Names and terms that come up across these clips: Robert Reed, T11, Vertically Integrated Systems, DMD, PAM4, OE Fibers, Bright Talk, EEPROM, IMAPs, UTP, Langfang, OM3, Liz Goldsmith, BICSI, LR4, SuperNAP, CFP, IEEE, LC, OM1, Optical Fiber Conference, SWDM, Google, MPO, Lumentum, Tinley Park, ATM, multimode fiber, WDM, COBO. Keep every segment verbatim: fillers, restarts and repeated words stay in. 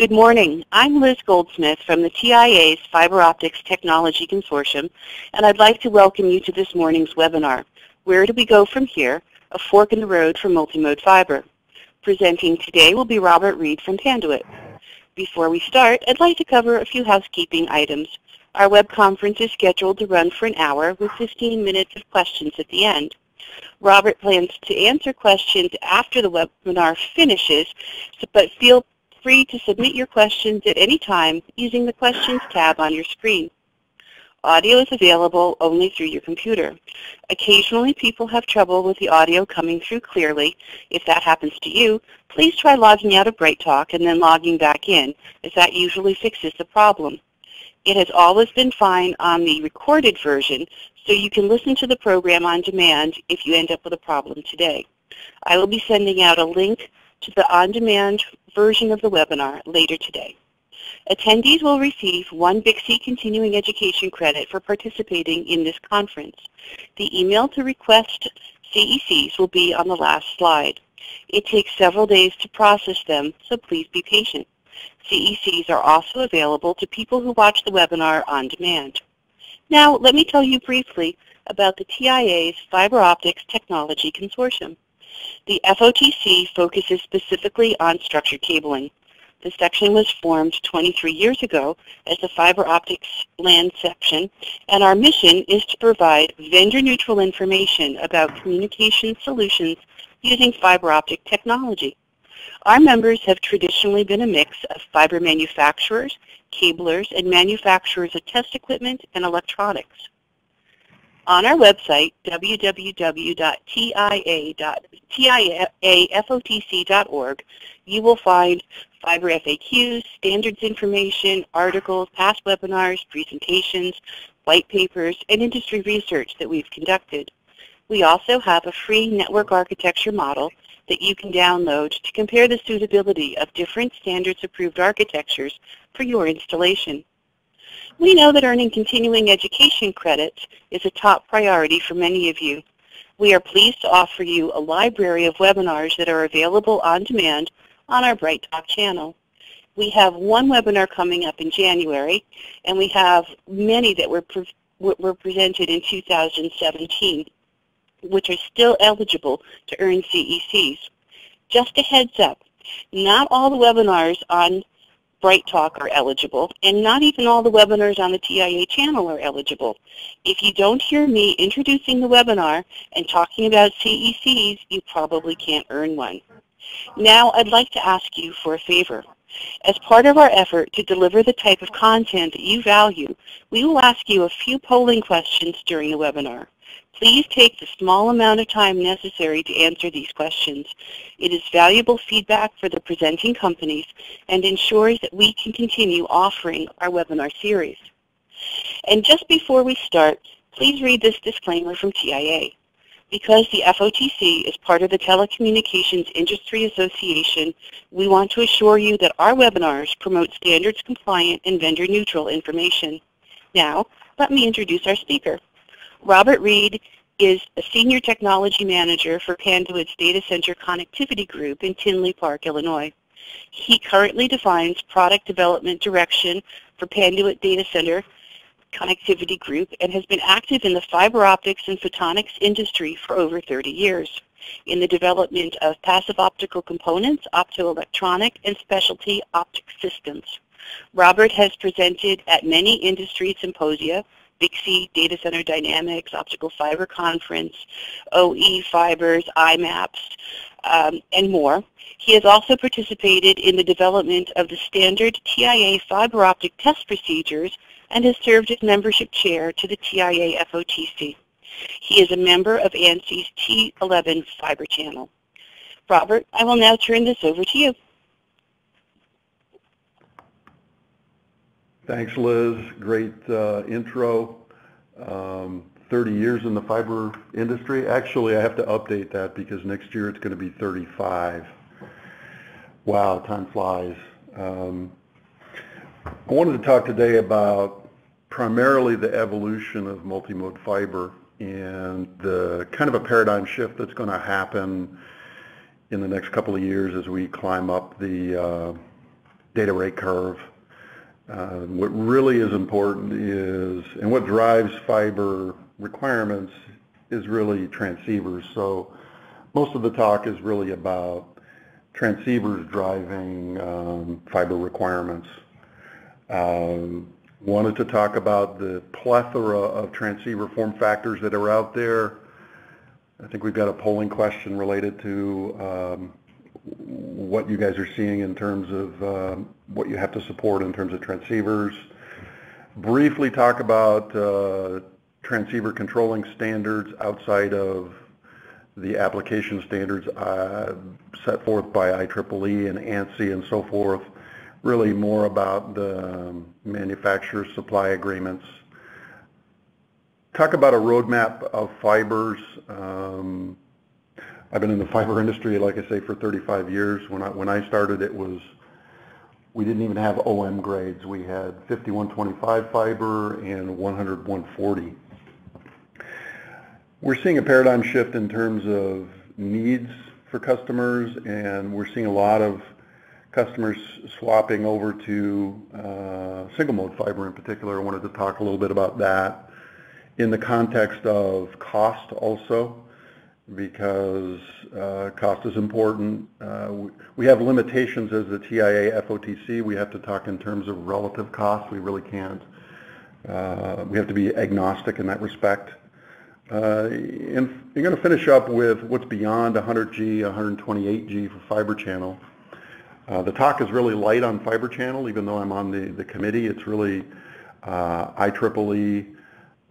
Good morning. I'm Liz Goldsmith from the T I A's Fiber Optics Technology Consortium, and I'd like to welcome you to this morning's webinar, Where Do We Go From Here? A Fork in the Road for Multimode Fiber. Presenting today will be Robert Reed from Panduit. Before we start, I'd like to cover a few housekeeping items. Our web conference is scheduled to run for an hour with fifteen minutes of questions at the end. Robert plans to answer questions after the webinar finishes, but feel free to submit your questions at any time using the Questions tab on your screen. Audio is available only through your computer. Occasionally people have trouble with the audio coming through clearly. If that happens to you, please try logging out of Bright Talk and then logging back in, as that usually fixes the problem. It has always been fine on the recorded version, so you can listen to the program on demand if you end up with a problem today. I will be sending out a link to the on-demand version of the webinar later today. Attendees will receive one BICSI continuing education credit for participating in this conference. The email to request C E Cs will be on the last slide. It takes several days to process them, so please be patient. C E Cs are also available to people who watch the webinar on demand. Now, let me tell you briefly about the T I A's Fiber Optics Technology Consortium. The F O T C focuses specifically on structured cabling. The section was formed twenty-three years ago as the Fiber Optics LAN section, and our mission is to provide vendor-neutral information about communication solutions using fiber optic technology. Our members have traditionally been a mix of fiber manufacturers, cablers, and manufacturers of test equipment and electronics. On our website, w w w dot t i a f o t c dot org, you will find fiber F A Qs, standards information, articles, past webinars, presentations, white papers, and industry research that we've conducted. We also have a free network architecture model that you can download to compare the suitability of different standards-approved architectures for your installation. We know that earning continuing education credits is a top priority for many of you. We are pleased to offer you a library of webinars that are available on demand on our Bright Talk channel. We have one webinar coming up in January, and we have many that were, pre were presented in two thousand seventeen, which are still eligible to earn C E Cs. Just a heads up, not all the webinars on Bright Talk are eligible, and not even all the webinars on the T I A channel are eligible. If you don't hear me introducing the webinar and talking about C E Cs, you probably can't earn one. Now I'd like to ask you for a favor. As part of our effort to deliver the type of content that you value, we will ask you a few polling questions during the webinar. Please take the small amount of time necessary to answer these questions. It is valuable feedback for the presenting companies and ensures that we can continue offering our webinar series. And just before we start, please read this disclaimer from T I A. Because the F O T C is part of the Telecommunications Industry Association, we want to assure you that our webinars promote standards compliant and vendor neutral information. Now, let me introduce our speaker. Robert Reed is a Senior Technology Manager for Panduit's Data Center Connectivity Group in Tinley Park, Illinois. He currently defines product development direction for Panduit Data Center Connectivity Group and has been active in the fiber optics and photonics industry for over thirty years in the development of passive optical components, optoelectronic, and specialty optic systems. Robert has presented at many industry symposia, BICSI, Data Center Dynamics, Optical Fiber Conference, O E Fibers, I MAPS, um, and more. He has also participated in the development of the standard T I A fiber optic test procedures and has served as membership chair to the T I A F O T C. He is a member of ANSI's T eleven fiber channel. Robert, I will now turn this over to you. Thanks, Liz. Great uh, intro. Um, thirty years in the fiber industry. Actually, I have to update that because next year it's going to be thirty-five. Wow, time flies. Um, I wanted to talk today about primarily the evolution of multimode fiber and the kind of a paradigm shift that's going to happen in the next couple of years as we climb up the uh, data rate curve. Uh, what really is important is, and what drives fiber requirements is really transceivers. So most of the talk is really about transceivers driving um, fiber requirements. Um, wanted to talk about the plethora of transceiver form factors that are out there. I think we've got a polling question related to um, what you guys are seeing in terms of um, what you have to support in terms of transceivers. Briefly talk about uh, transceiver controlling standards outside of the application standards uh, set forth by I triple E and ANSI and so forth. Really more about the um, manufacturer supply agreements. Talk about a roadmap of fibers. Um, I've been in the fiber industry, like I say, for thirty-five years. When I, when I started, it was, we didn't even have O M grades. We had fifty-one twenty-five fiber and one hundred one forty. We're seeing a paradigm shift in terms of needs for customers, and we're seeing a lot of customers swapping over to uh, single mode fiber in particular. I wanted to talk a little bit about that in the context of cost also, because uh, cost is important. Uh, we, we have limitations as the T I A F O T C. We have to talk in terms of relative cost. We really can't. Uh, we have to be agnostic in that respect. Uh, and you're going to finish up with what's beyond one hundred G, one twenty-eight G for fiber channel. Uh, the talk is really light on fiber channel, even though I'm on the, the committee. It's really uh, I triple E,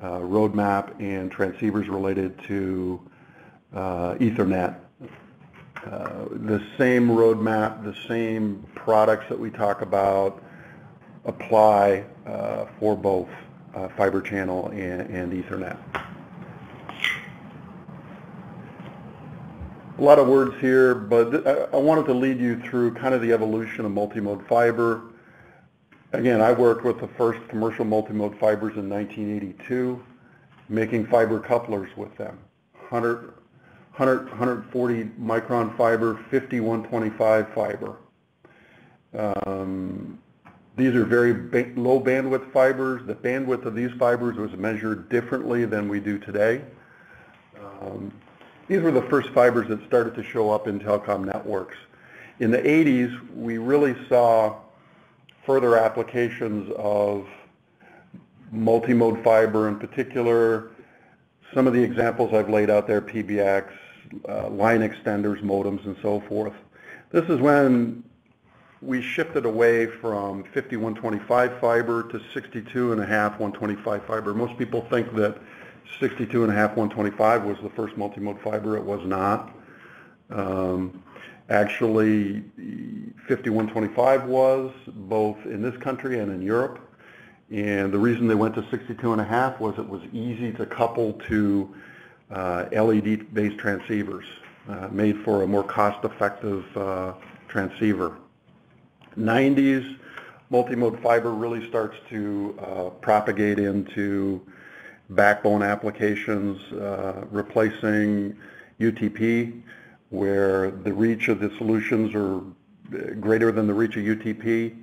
Uh, roadmap, and transceivers related to uh, Ethernet. Uh, the same roadmap, the same products that we talk about apply uh, for both uh, fiber channel and, and Ethernet. A lot of words here, but I, I wanted to lead you through kind of the evolution of multimode fiber. Again, I worked with the first commercial multimode fibers in nineteen eighty-two, making fiber couplers with them. one hundred, one hundred, one forty micron fiber, fifty-one twenty-five fiber. Um, these are very ba- low bandwidth fibers. The bandwidth of these fibers was measured differently than we do today. Um, these were the first fibers that started to show up in telecom networks. In the eighties, we really saw further applications of multimode fiber in particular. Some of the examples I've laid out there, P B X, uh, line extenders, modems, and so forth. This is when we shifted away from fifty-one twenty-five fiber to sixty-two and a half one twenty-five fiber. Most people think that sixty-two and a half one twenty-five was the first multimode fiber. It was not. Um, Actually, fifty-one twenty-five was, both in this country and in Europe. And the reason they went to sixty-two and a half was it was easy to couple to uh, L E D-based transceivers, uh, made for a more cost-effective uh, transceiver. nineties, multimode fiber really starts to uh, propagate into backbone applications, uh, replacing U T P, where the reach of the solutions are greater than the reach of U T P.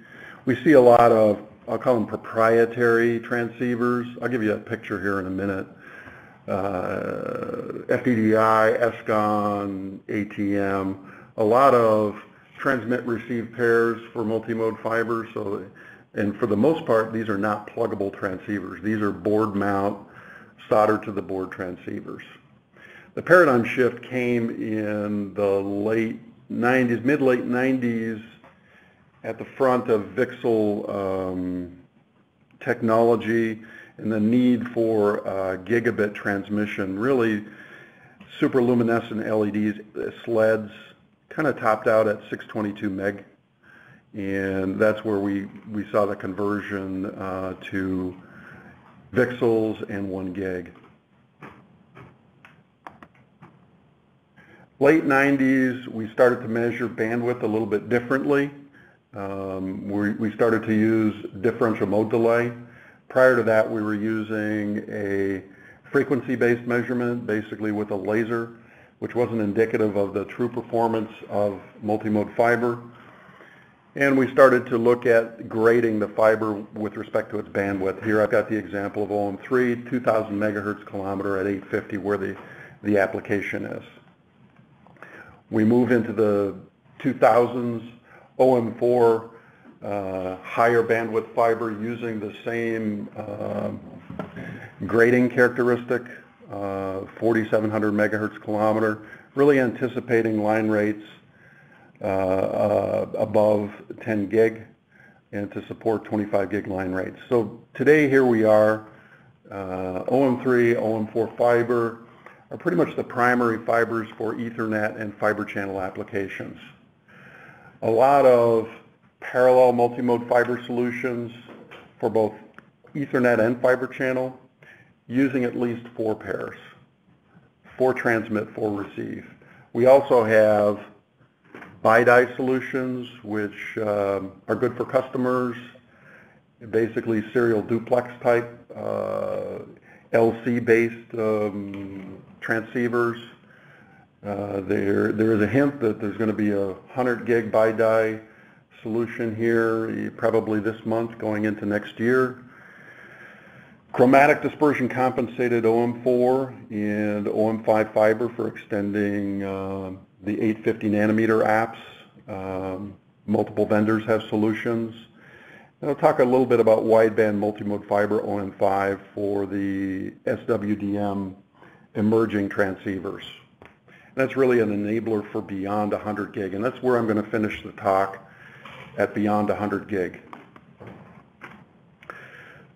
We see a lot of, I'll call them proprietary transceivers. I'll give you a picture here in a minute. Uh, F D D I, ESCON, A T M, a lot of transmit-receive pairs for multimode fiber. So, and for the most part, these are not pluggable transceivers. These are board mount, soldered to the board transceivers. The paradigm shift came in the late nineties, mid-late nineties, at the front of VCSEL um, technology and the need for uh, gigabit transmission. Really, superluminescent L E Ds, sleds, kind of topped out at six twenty-two meg, and that's where we, we saw the conversion uh, to VCSELs and one gig. Late nineties, we started to measure bandwidth a little bit differently. Um, we, we started to use differential mode delay. Prior to that, we were using a frequency-based measurement, basically with a laser, which wasn't indicative of the true performance of multimode fiber. And we started to look at grading the fiber with respect to its bandwidth. Here I've got the example of O M three, two thousand megahertz kilometer at eight fifty where the, the application is. We moved into the two thousands, O M four, uh, higher bandwidth fiber using the same uh, grading characteristic, uh, forty-seven hundred megahertz kilometer, really anticipating line rates Uh, uh, above ten gig and to support twenty-five gig line rates. So today here we are, uh, O M three, O M four fiber are pretty much the primary fibers for Ethernet and fiber channel applications. A lot of parallel multimode fiber solutions for both Ethernet and fiber channel using at least four pairs, four transmit, four receive. We also have BiDi solutions, which uh, are good for customers, basically serial duplex type, uh, L C-based um, transceivers. Uh, there, there is a hint that there's going to be a one hundred gig BiDi solution here, probably this month, going into next year. Chromatic dispersion compensated O M four and O M five fiber for extending uh, the eight fifty nanometer apps. Um, multiple vendors have solutions. And I'll talk a little bit about wideband multimode fiber O M five for the S W D M emerging transceivers. And that's really an enabler for beyond one hundred gig, and that's where I'm going to finish the talk, at beyond one hundred gig.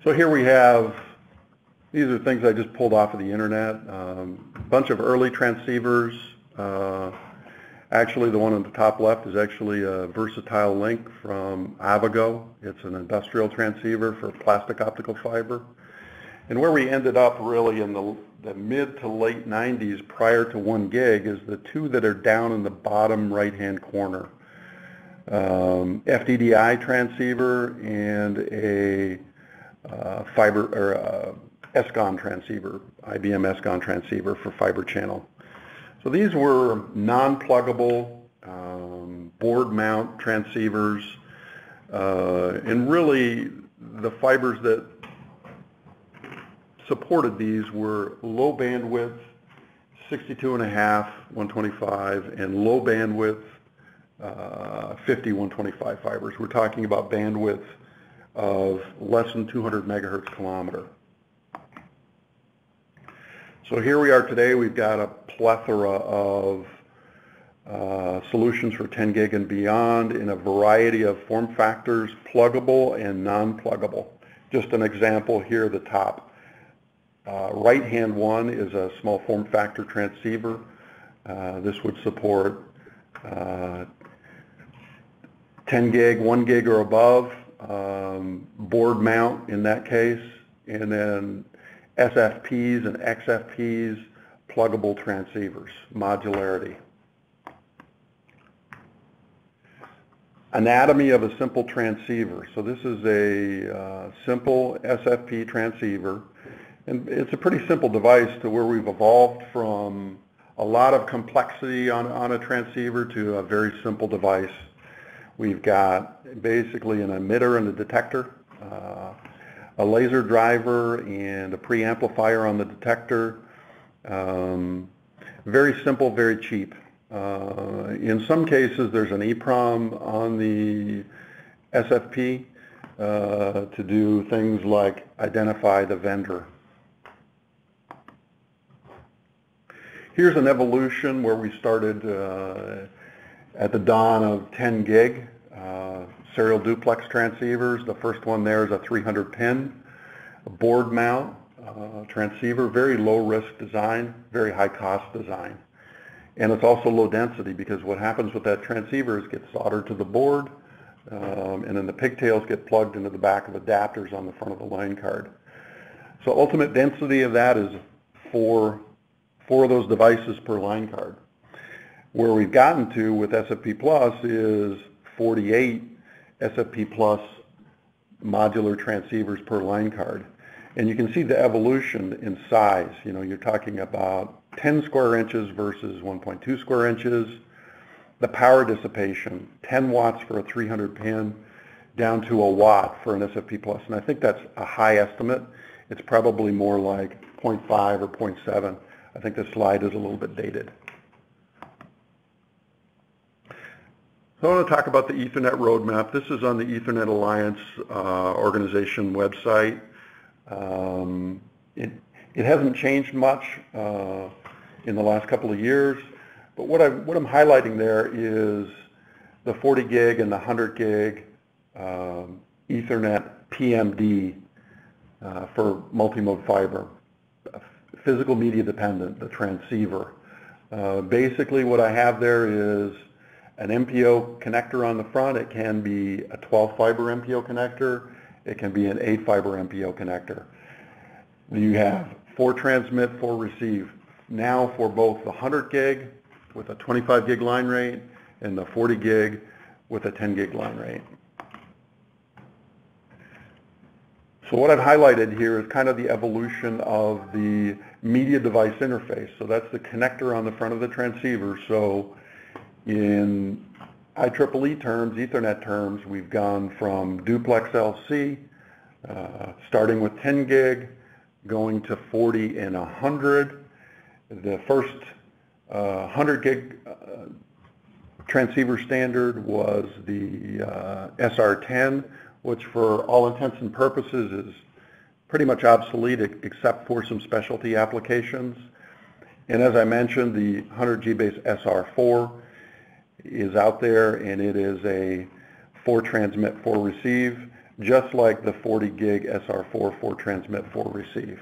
So here we have, these are things I just pulled off of the internet, a um, bunch of early transceivers. Uh, Actually, the one on the top left is actually a versatile link from Avago. It's an industrial transceiver for plastic optical fiber. And where we ended up really in the, the mid to late nineties prior to one gig is the two that are down in the bottom right-hand corner. Um, F D D I transceiver and a uh, fiber, or uh, ESCON transceiver, I B M ESCON transceiver for fiber channel. So these were non-pluggable um, board mount transceivers, uh, and really the fibers that supported these were low bandwidth, sixty-two and a half, one twenty-five, and low bandwidth, uh, fifty, one twenty-five fibers. We're talking about bandwidth of less than two hundred megahertz kilometer. So here we are today. We've got a plethora of uh, solutions for ten gig and beyond in a variety of form factors, pluggable and non-pluggable. Just an example here at the top. Uh, right-hand one is a small form factor transceiver. Uh, this would support uh, ten gig, one gig or above, um, board mount in that case, and then S F Ps and X F Ps, pluggable transceivers, modularity. Anatomy of a simple transceiver. So this is a uh, simple S F P transceiver, and it's a pretty simple device to where we've evolved from a lot of complexity on, on a transceiver to a very simple device. We've got basically an emitter and a detector. Uh, a laser driver and a preamplifier on the detector. Um, very simple, very cheap. Uh, in some cases, there's an EEPROM on the S F P uh, to do things like identify the vendor. Here's an evolution where we started uh, at the dawn of ten gig. Uh, serial duplex transceivers. The first one there is a three hundred pin board mount uh, transceiver, very low risk design, very high cost design. And it's also low density because what happens with that transceiver is it gets soldered to the board um, and then the pigtails get plugged into the back of adapters on the front of the line card. So ultimate density of that is four, four of those devices per line card. Where we've gotten to with S F P Plus is forty-eight S F P Plus modular transceivers per line card. And you can see the evolution in size. You know, you're talking about ten square inches versus one point two square inches, the power dissipation, ten watts for a three hundred pin down to a watt for an S F P plus. And I think that's a high estimate. It's probably more like zero point five or zero point seven. I think this slide is a little bit dated. So I want to talk about the Ethernet roadmap. This is on the Ethernet Alliance uh, organization website. Um, it, it hasn't changed much uh, in the last couple of years. But what, I, what I'm highlighting there is the forty gig and the one hundred gig um, Ethernet P M D uh, for multimode fiber, physical media dependent, the transceiver. Uh, basically what I have there is an M P O connector on the front. It can be a twelve fiber M P O connector. It can be an eight fiber M P O connector. You have four transmit, four receive. Now for both the one hundred gig with a twenty-five gig line rate and the forty gig with a ten gig line rate. So what I've highlighted here is kind of the evolution of the media device interface. So that's the connector on the front of the transceiver. So in I triple E terms, Ethernet terms, we've gone from duplex L C, uh, starting with ten gig, going to forty and one hundred. The first uh, one hundred gig uh, transceiver standard was the uh, S R ten, which for all intents and purposes is pretty much obsolete except for some specialty applications. And as I mentioned, the one hundred G base S R four is out there, and it is a four transmit, four receive, just like the forty gig S R four, four transmit, four receive.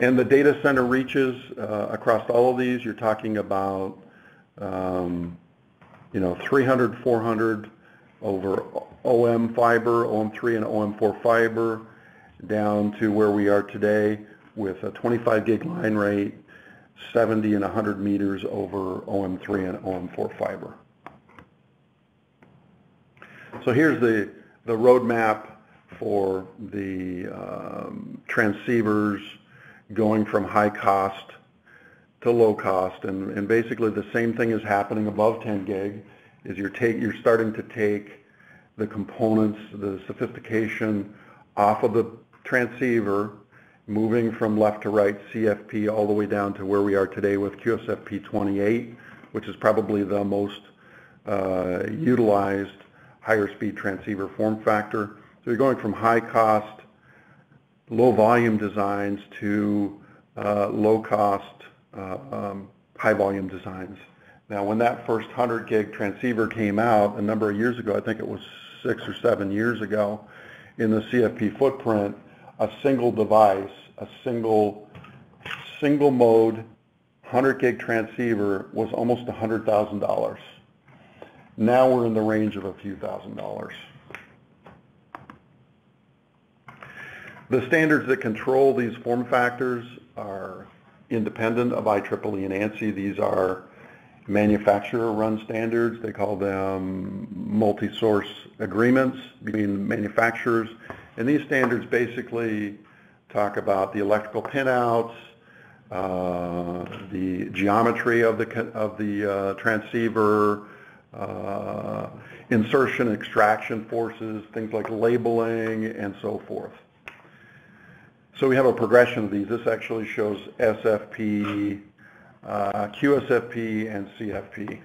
And the data center reaches uh, across all of these. You're talking about, um, you know, three hundred, four hundred over O M fiber, O M three and O M four fiber, down to where we are today with a twenty-five gig line rate, seventy and one hundred meters over O M three and O M four fiber. So here's the, the roadmap for the um, transceivers going from high cost to low cost. And, and basically the same thing is happening above ten gig, is you're, take, you're starting to take the components, the sophistication off of the transceiver, moving from left to right, C F P, all the way down to where we are today with Q S F P twenty-eight, which is probably the most uh, utilized higher speed transceiver form factor. So you're going from high cost, low volume designs to uh, low cost, uh, um, high volume designs. Now when that first one hundred gig transceiver came out a number of years ago, I think it was six or seven years ago, in the C F P footprint, a single device, a single, single mode one hundred gig transceiver was almost one hundred thousand dollars. Now we're in the range of a few thousand dollars. The standards that control these form factors are independent of I triple E and ANSI. These are manufacturer-run standards. They call them multi-source agreements between manufacturers. And these standards basically talk about the electrical pinouts, uh, the geometry of the, of the uh, transceiver, uh, insertion, extraction forces, things like labeling, and so forth. So we have a progression of these. This actually shows S F P, uh, Q S F P, and C F P.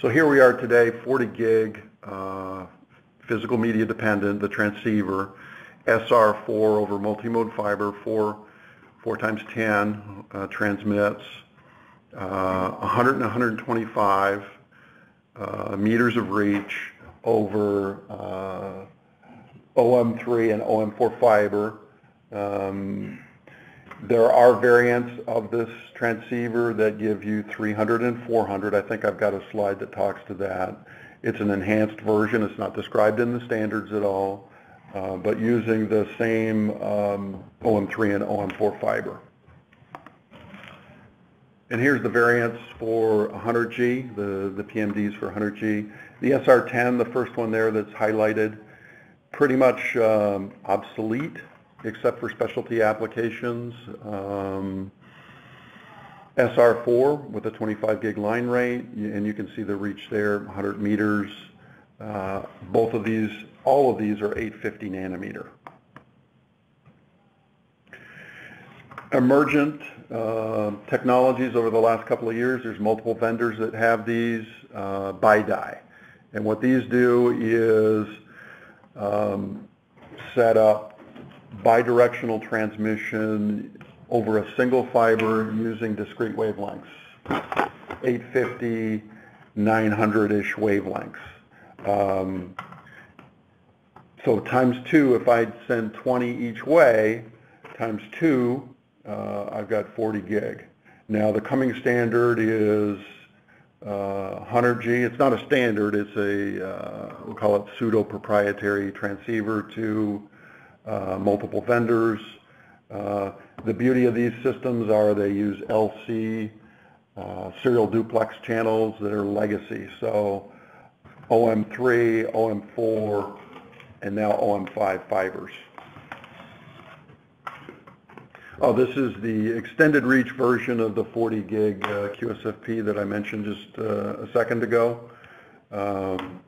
So here we are today, forty gig. Uh, physical media dependent, the transceiver, S R four over multimode fiber, four, four times ten uh, transmits, uh, one hundred and one hundred twenty-five uh, meters of reach over uh, O M three and O M four fiber. Um, there are variants of this transceiver that give you three hundred and four hundred. I think I've got a slide that talks to that. It's an enhanced version. It's not described in the standards at all, uh, but using the same um, O M three and O M four fiber. And here's the variants for one hundred G, the, the P M Ds for one hundred G. The S R ten, the first one there that's highlighted, pretty much um, obsolete except for specialty applications. Um, S R four with a twenty-five gig line rate, and you can see the reach there, one hundred meters. Uh, both of these, all of these are eight fifty nanometer. Emergent uh, technologies over the last couple of years, there's multiple vendors that have these uh, by die. And what these do is um, set up bidirectional transmission over a single fiber using discrete wavelengths, eight fifty, nine hundred-ish wavelengths. Um, so times two, if I send twenty each way, times two, uh, I've got forty gig. Now the coming standard is uh, one hundred G. It's not a standard, it's a, uh, we'll call it pseudo-proprietary transceiver to uh, multiple vendors. Uh, the beauty of these systems are they use L C, uh, serial duplex channels that are legacy. So O M three, O M four, and now O M five fibers. Oh, this is the extended reach version of the forty gig uh, Q S F P that I mentioned just uh, a second ago, um,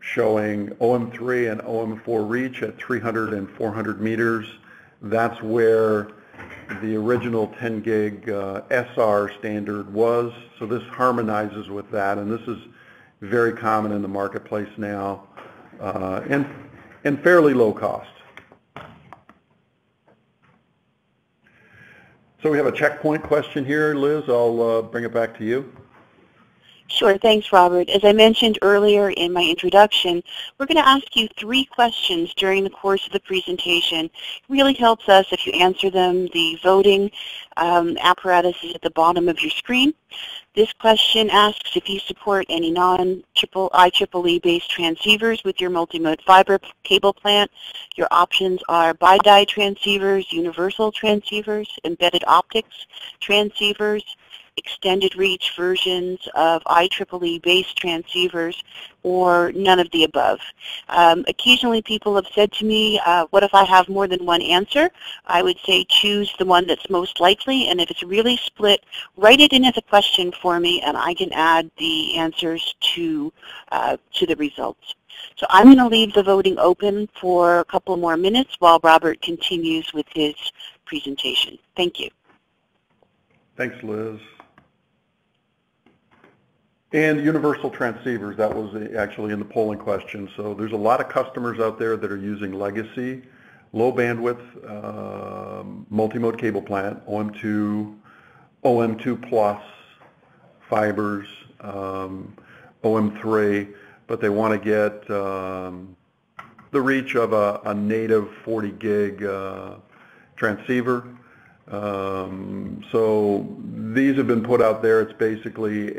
showing O M three and O M four reach at three hundred and four hundred meters. That's where the original ten gig uh, S R standard was, so this harmonizes with that, and this is very common in the marketplace now, uh, and, and fairly low cost. So we have a checkpoint question here, Liz. I'll uh, bring it back to you. Sure. Thanks, Robert. As I mentioned earlier in my introduction, we're going to ask you three questions during the course of the presentation. It really helps us if you answer them. The voting um, apparatus is at the bottom of your screen. This question asks if you support any non-I triple E based transceivers with your multimode fiber cable plant. Your options are bi-die transceivers, universal transceivers, embedded optics transceivers, extended reach versions of I triple E based transceivers, or none of the above. Um, occasionally people have said to me, uh, what if I have more than one answer? I would say choose the one that's most likely, and if it's really split, write it in as a question for me and I can add the answers to, uh, to the results. So I'm going to leave the voting open for a couple more minutes while Robert continues with his presentation. Thank you. Thanks, Liz. And universal transceivers, that was actually in the polling question. So there's a lot of customers out there that are using legacy, low bandwidth, uh, multimode cable plant, O M two, O M two plus, fibers, um, O M three, but they want to get um, the reach of a, a native forty gig uh, transceiver. Um, so these have been put out there. It's basically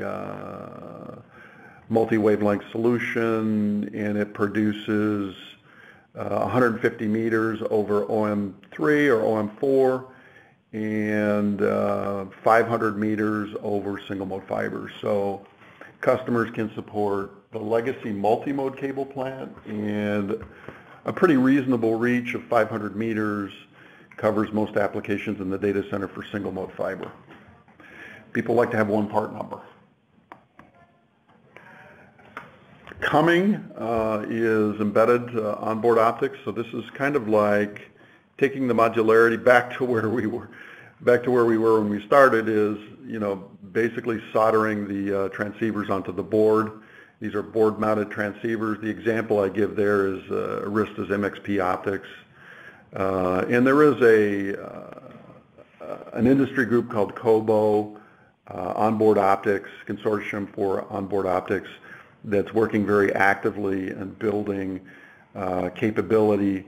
a uh, multi-wavelength solution, and it produces uh, one hundred fifty meters over O M three or O M four, and uh, five hundred meters over single-mode fibers. So customers can support the legacy multi-mode cable plant, and a pretty reasonable reach of five hundred meters covers most applications in the data center for single mode fiber. People like to have one part number. Coming uh, is embedded uh, onboard optics. So this is kind of like taking the modularity back to where we were, back to where we were when we started. Is you know basically soldering the uh, transceivers onto the board. These are board-mounted transceivers. The example I give there is uh, Arista's M X P optics. Uh, and there is a, uh, an industry group called COBO, uh, Onboard Optics, Consortium for Onboard Optics, that's working very actively and building uh, capability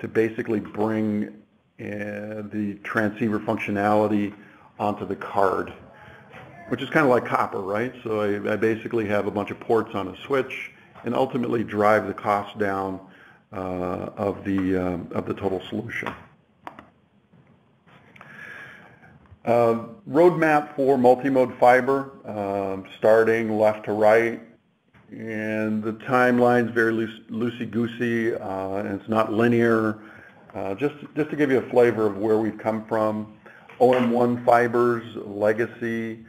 to basically bring uh, the transceiver functionality onto the card, which is kind of like copper, right? So I, I basically have a bunch of ports on a switch and ultimately drive the cost down Uh, of the um, of the total solution. Uh, roadmap for multimode fiber, uh, starting left to right, and the timeline's very loose, loosey-goosey, uh, and it's not linear. Uh, just just to give you a flavor of where we've come from, O M one fibers, legacy, one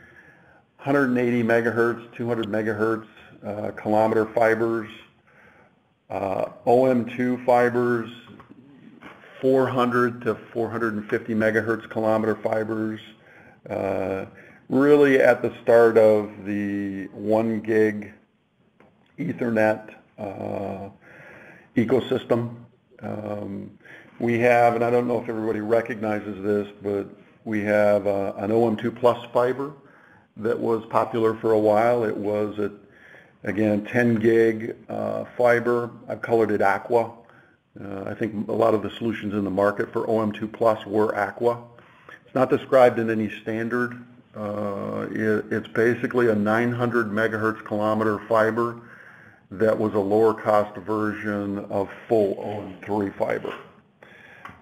hundred eighty megahertz, two hundred megahertz, uh, kilometer fibers, uh, O M two fibers, four hundred to four hundred fifty megahertz kilometer fibers, uh, really at the start of the one gig Ethernet uh, ecosystem. Um, we have, and I don't know if everybody recognizes this, but we have uh, an O M two plus fiber that was popular for a while. It was, at, again, ten gig uh, fiber. I've colored it aqua. Uh, I think a lot of the solutions in the market for O M two plus were aqua. It's not described in any standard. Uh, it, it's basically a nine hundred megahertz kilometer fiber that was a lower cost version of full O M three fiber.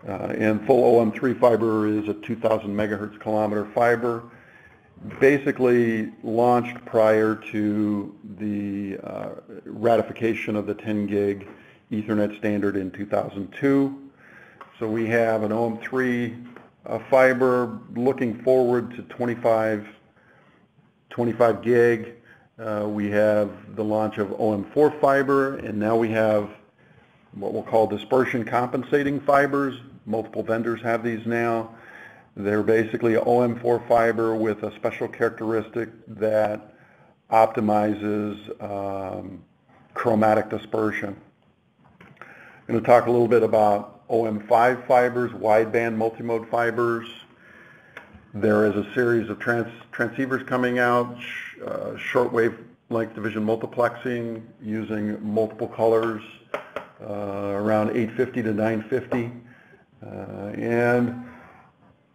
Uh, and full O M three fiber is a two thousand megahertz kilometer fiber, basically launched prior to the uh, ratification of the ten gig Ethernet standard in two thousand two. So we have an O M three uh, fiber looking forward to twenty-five gig. Uh, we have the launch of O M four fiber, and now we have what we'll call dispersion compensating fibers. Multiple vendors have these now. They're basically O M four fiber with a special characteristic that optimizes um, chromatic dispersion. I'm going to talk a little bit about O M five fibers, wideband multimode fibers. There is a series of trans transceivers coming out, sh uh, shortwave length division multiplexing using multiple colors, uh, around eight fifty to nine fifty, uh, and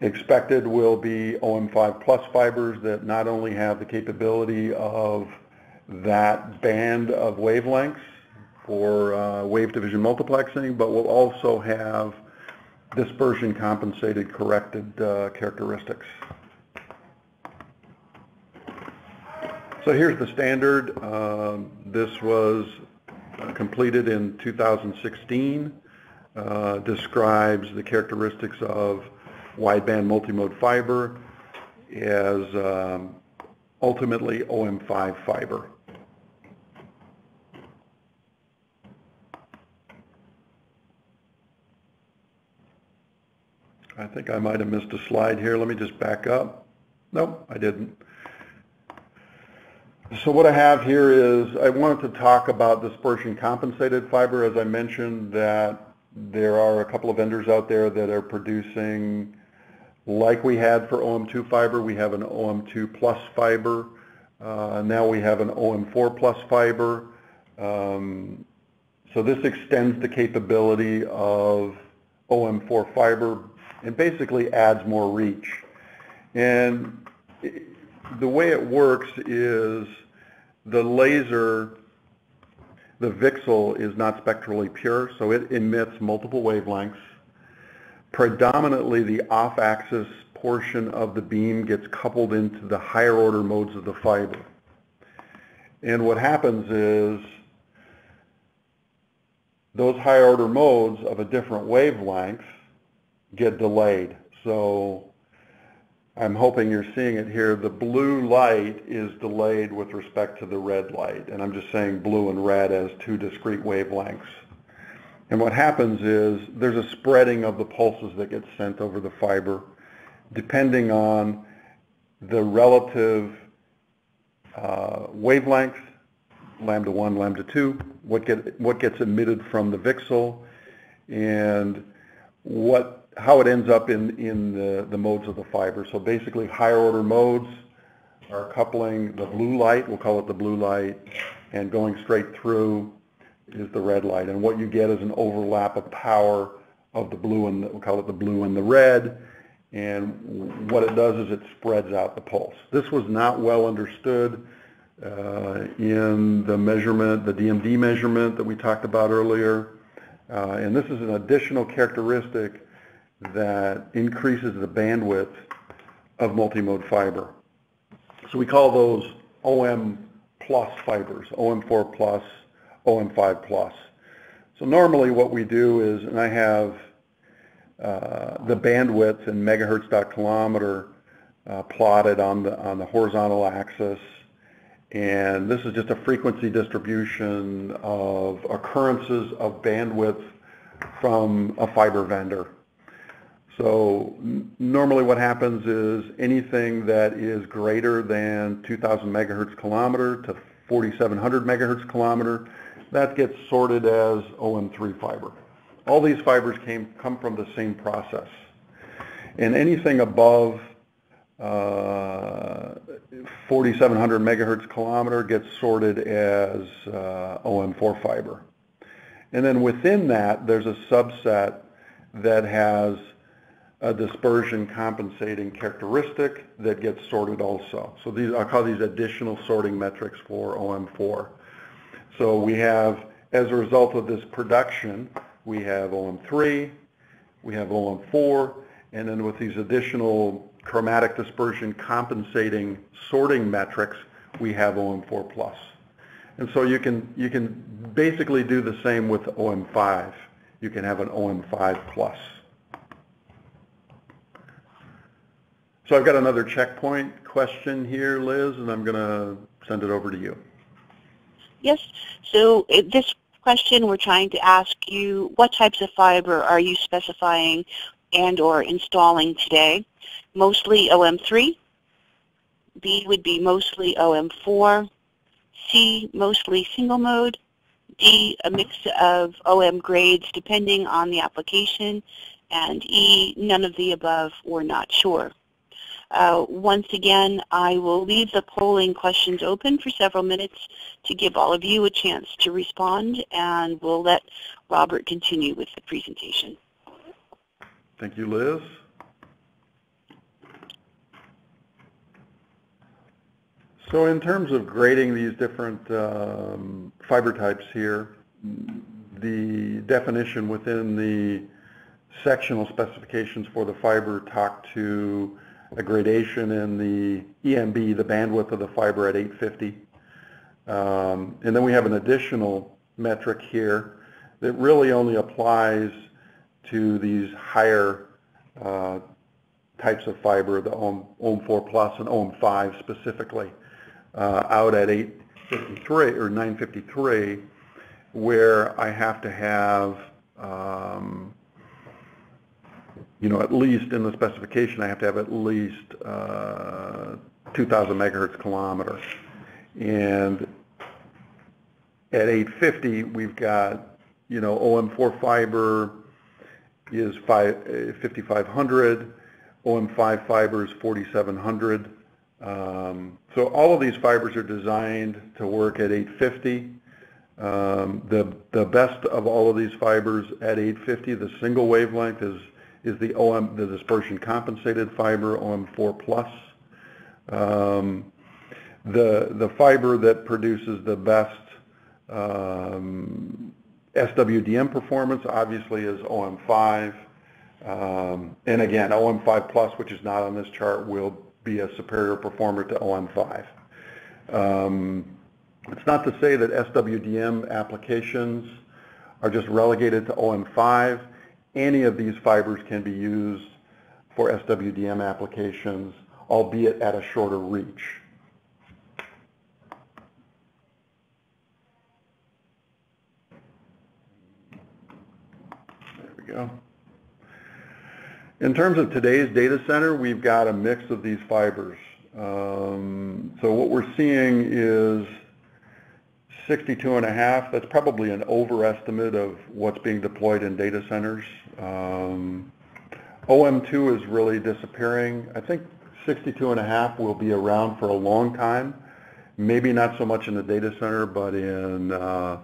expected will be O M five plus fibers that not only have the capability of that band of wavelengths for uh, wave division multiplexing, but will also have dispersion compensated corrected uh, characteristics. So here's the standard. Um, this was completed in two thousand sixteen, uh, describes the characteristics of wideband multimode fiber as um, ultimately O M five fiber. I think I might have missed a slide here. Let me just back up. Nope, I didn't. So what I have here is I wanted to talk about dispersion compensated fiber. As I mentioned, that there are a couple of vendors out there that are producing, like we had for O M two fiber, we have an O M two plus fiber. Uh, now we have an O M four plus fiber. Um, so this extends the capability of O M four fiber and basically adds more reach. And the way it works is the laser, the VCSEL is not spectrally pure, so it emits multiple wavelengths. Predominantly the off-axis portion of the beam gets coupled into the higher order modes of the fiber. And what happens is those higher order modes of a different wavelength get delayed. So I'm hoping you're seeing it here. The blue light is delayed with respect to the red light. And I'm just saying blue and red as two discrete wavelengths. And what happens is there's a spreading of the pulses that get sent over the fiber depending on the relative uh, wavelength, lambda one, lambda two, what, get, what gets emitted from the VCSEL, and what how it ends up in, in the, the modes of the fiber. So basically higher order modes are coupling the blue light, we'll call it the blue light, and going straight through is the red light. And what you get is an overlap of power of the blue and, the, we'll call it the blue and the red, and what it does is it spreads out the pulse. This was not well understood uh, in the measurement, the D M D measurement that we talked about earlier. Uh, and this is an additional characteristic that increases the bandwidth of multimode fiber. So we call those O M plus fibers, O M four plus, O M five plus. So normally what we do is, and I have uh, the bandwidths in megahertz dot kilometer uh, plotted on the on the horizontal axis, and this is just a frequency distribution of occurrences of bandwidth from a fiber vendor. So normally what happens is anything that is greater than two thousand megahertz kilometer to forty-seven hundred megahertz kilometer, that gets sorted as O M three fiber. All these fibers came, come from the same process. And anything above uh, forty-seven hundred megahertz kilometer gets sorted as uh, O M four fiber. And then within that, there's a subset that has a dispersion compensating characteristic that gets sorted also. So these, I call these additional sorting metrics for O M four. So we have, as a result of this production, we have O M three, we have O M four, and then with these additional chromatic dispersion compensating sorting metrics, we have O M four plus. And so you can, you can basically do the same with O M five. You can have an O M five plus. So I've got another checkpoint question here, Liz, and I'm going to send it over to you. Yes. So this question we're trying to ask you, what types of fiber are you specifying and or installing today? Mostly O M three, B would be mostly O M four, C mostly single mode, D a mix of O M grades depending on the application, and E none of the above or not sure. Uh, once again, I will leave the polling questions open for several minutes to give all of you a chance to respond, and we'll let Robert continue with the presentation. Thank you, Liz. So in terms of grading these different um, fiber types here, the definition within the sectional specifications for the fiber talk to a gradation in the E M B, the bandwidth of the fiber at eight fifty. Um, and then we have an additional metric here that really only applies to these higher uh, types of fiber, the O M four plus and O M five specifically, uh, out at eight fifty-three or nine fifty-three, where I have to have um, you know, at least in the specification, I have to have at least uh, two thousand megahertz kilometer. And at eight fifty, we've got, you know, O M four fiber is fifty-five hundred, O M five fiber is forty-seven hundred. Um, so all of these fibers are designed to work at eight fifty. Um, the, the best of all of these fibers at eight fifty, the single wavelength is is the O M, the dispersion compensated fiber, O M four plus. Um, the, the fiber that produces the best um, S W D M performance obviously is O M five. Um, and again, O M five plus, which is not on this chart, will be a superior performer to O M five. Um, it's not to say that S W D M applications are just relegated to O M five. Any of these fibers can be used for S W D M applications, albeit at a shorter reach. There we go. In terms of today's data center, we've got a mix of these fibers. Um, so what we're seeing is sixty-two and a half, that's probably an overestimate of what's being deployed in data centers. Um, O M two is really disappearing. I think sixty-two and a half will be around for a long time, maybe not so much in the data center, but in uh,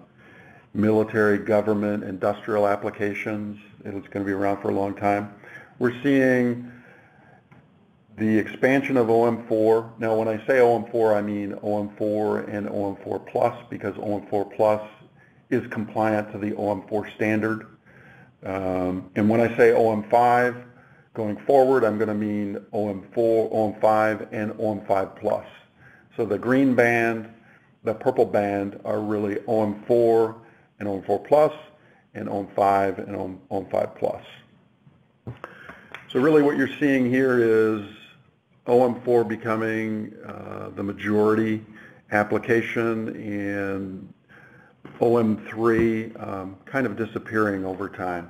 military, government, industrial applications. It's going to be around for a long time. We're seeing the expansion of O M four. Now when I say O M four, I mean O M four and O M four plus, because O M four plus is compliant to the O M four standard. Um, and when I say O M five going forward, I'm going to mean O M four, O M five, and O M five plus. So the green band, the purple band are really O M four and O M four plus, and O M five and O M five plus. So really what you're seeing here is O M four becoming uh, the majority application and O M three um, kind of disappearing over time.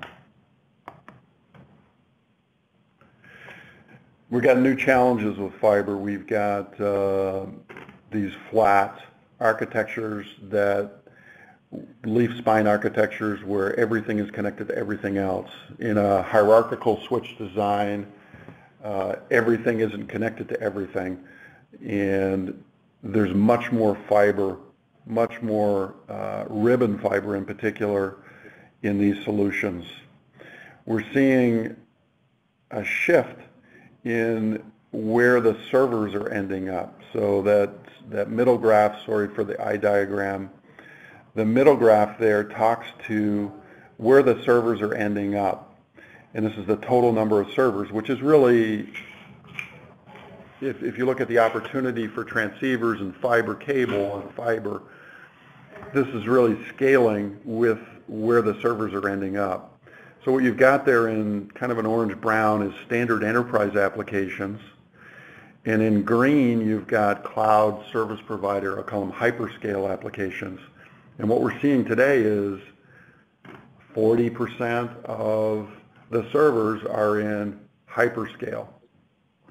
We've got new challenges with fiber. We've got uh, these flat architectures, that leaf spine architectures where everything is connected to everything else. In a hierarchical switch design, uh, everything isn't connected to everything, and there's much more fiber, much more uh, ribbon fiber in particular in these solutions. We're seeing a shift in where the servers are ending up. So that, that middle graph, sorry for the eye diagram, the middle graph there talks to where the servers are ending up. And this is the total number of servers, which is really, if, if you look at the opportunity for transceivers and fiber cable and fiber, this is really scaling with where the servers are ending up. So what you've got there in kind of an orange-brown is standard enterprise applications. And in green, you've got cloud service provider, I'll call them hyperscale applications. And what we're seeing today is forty percent of the servers are in hyperscale.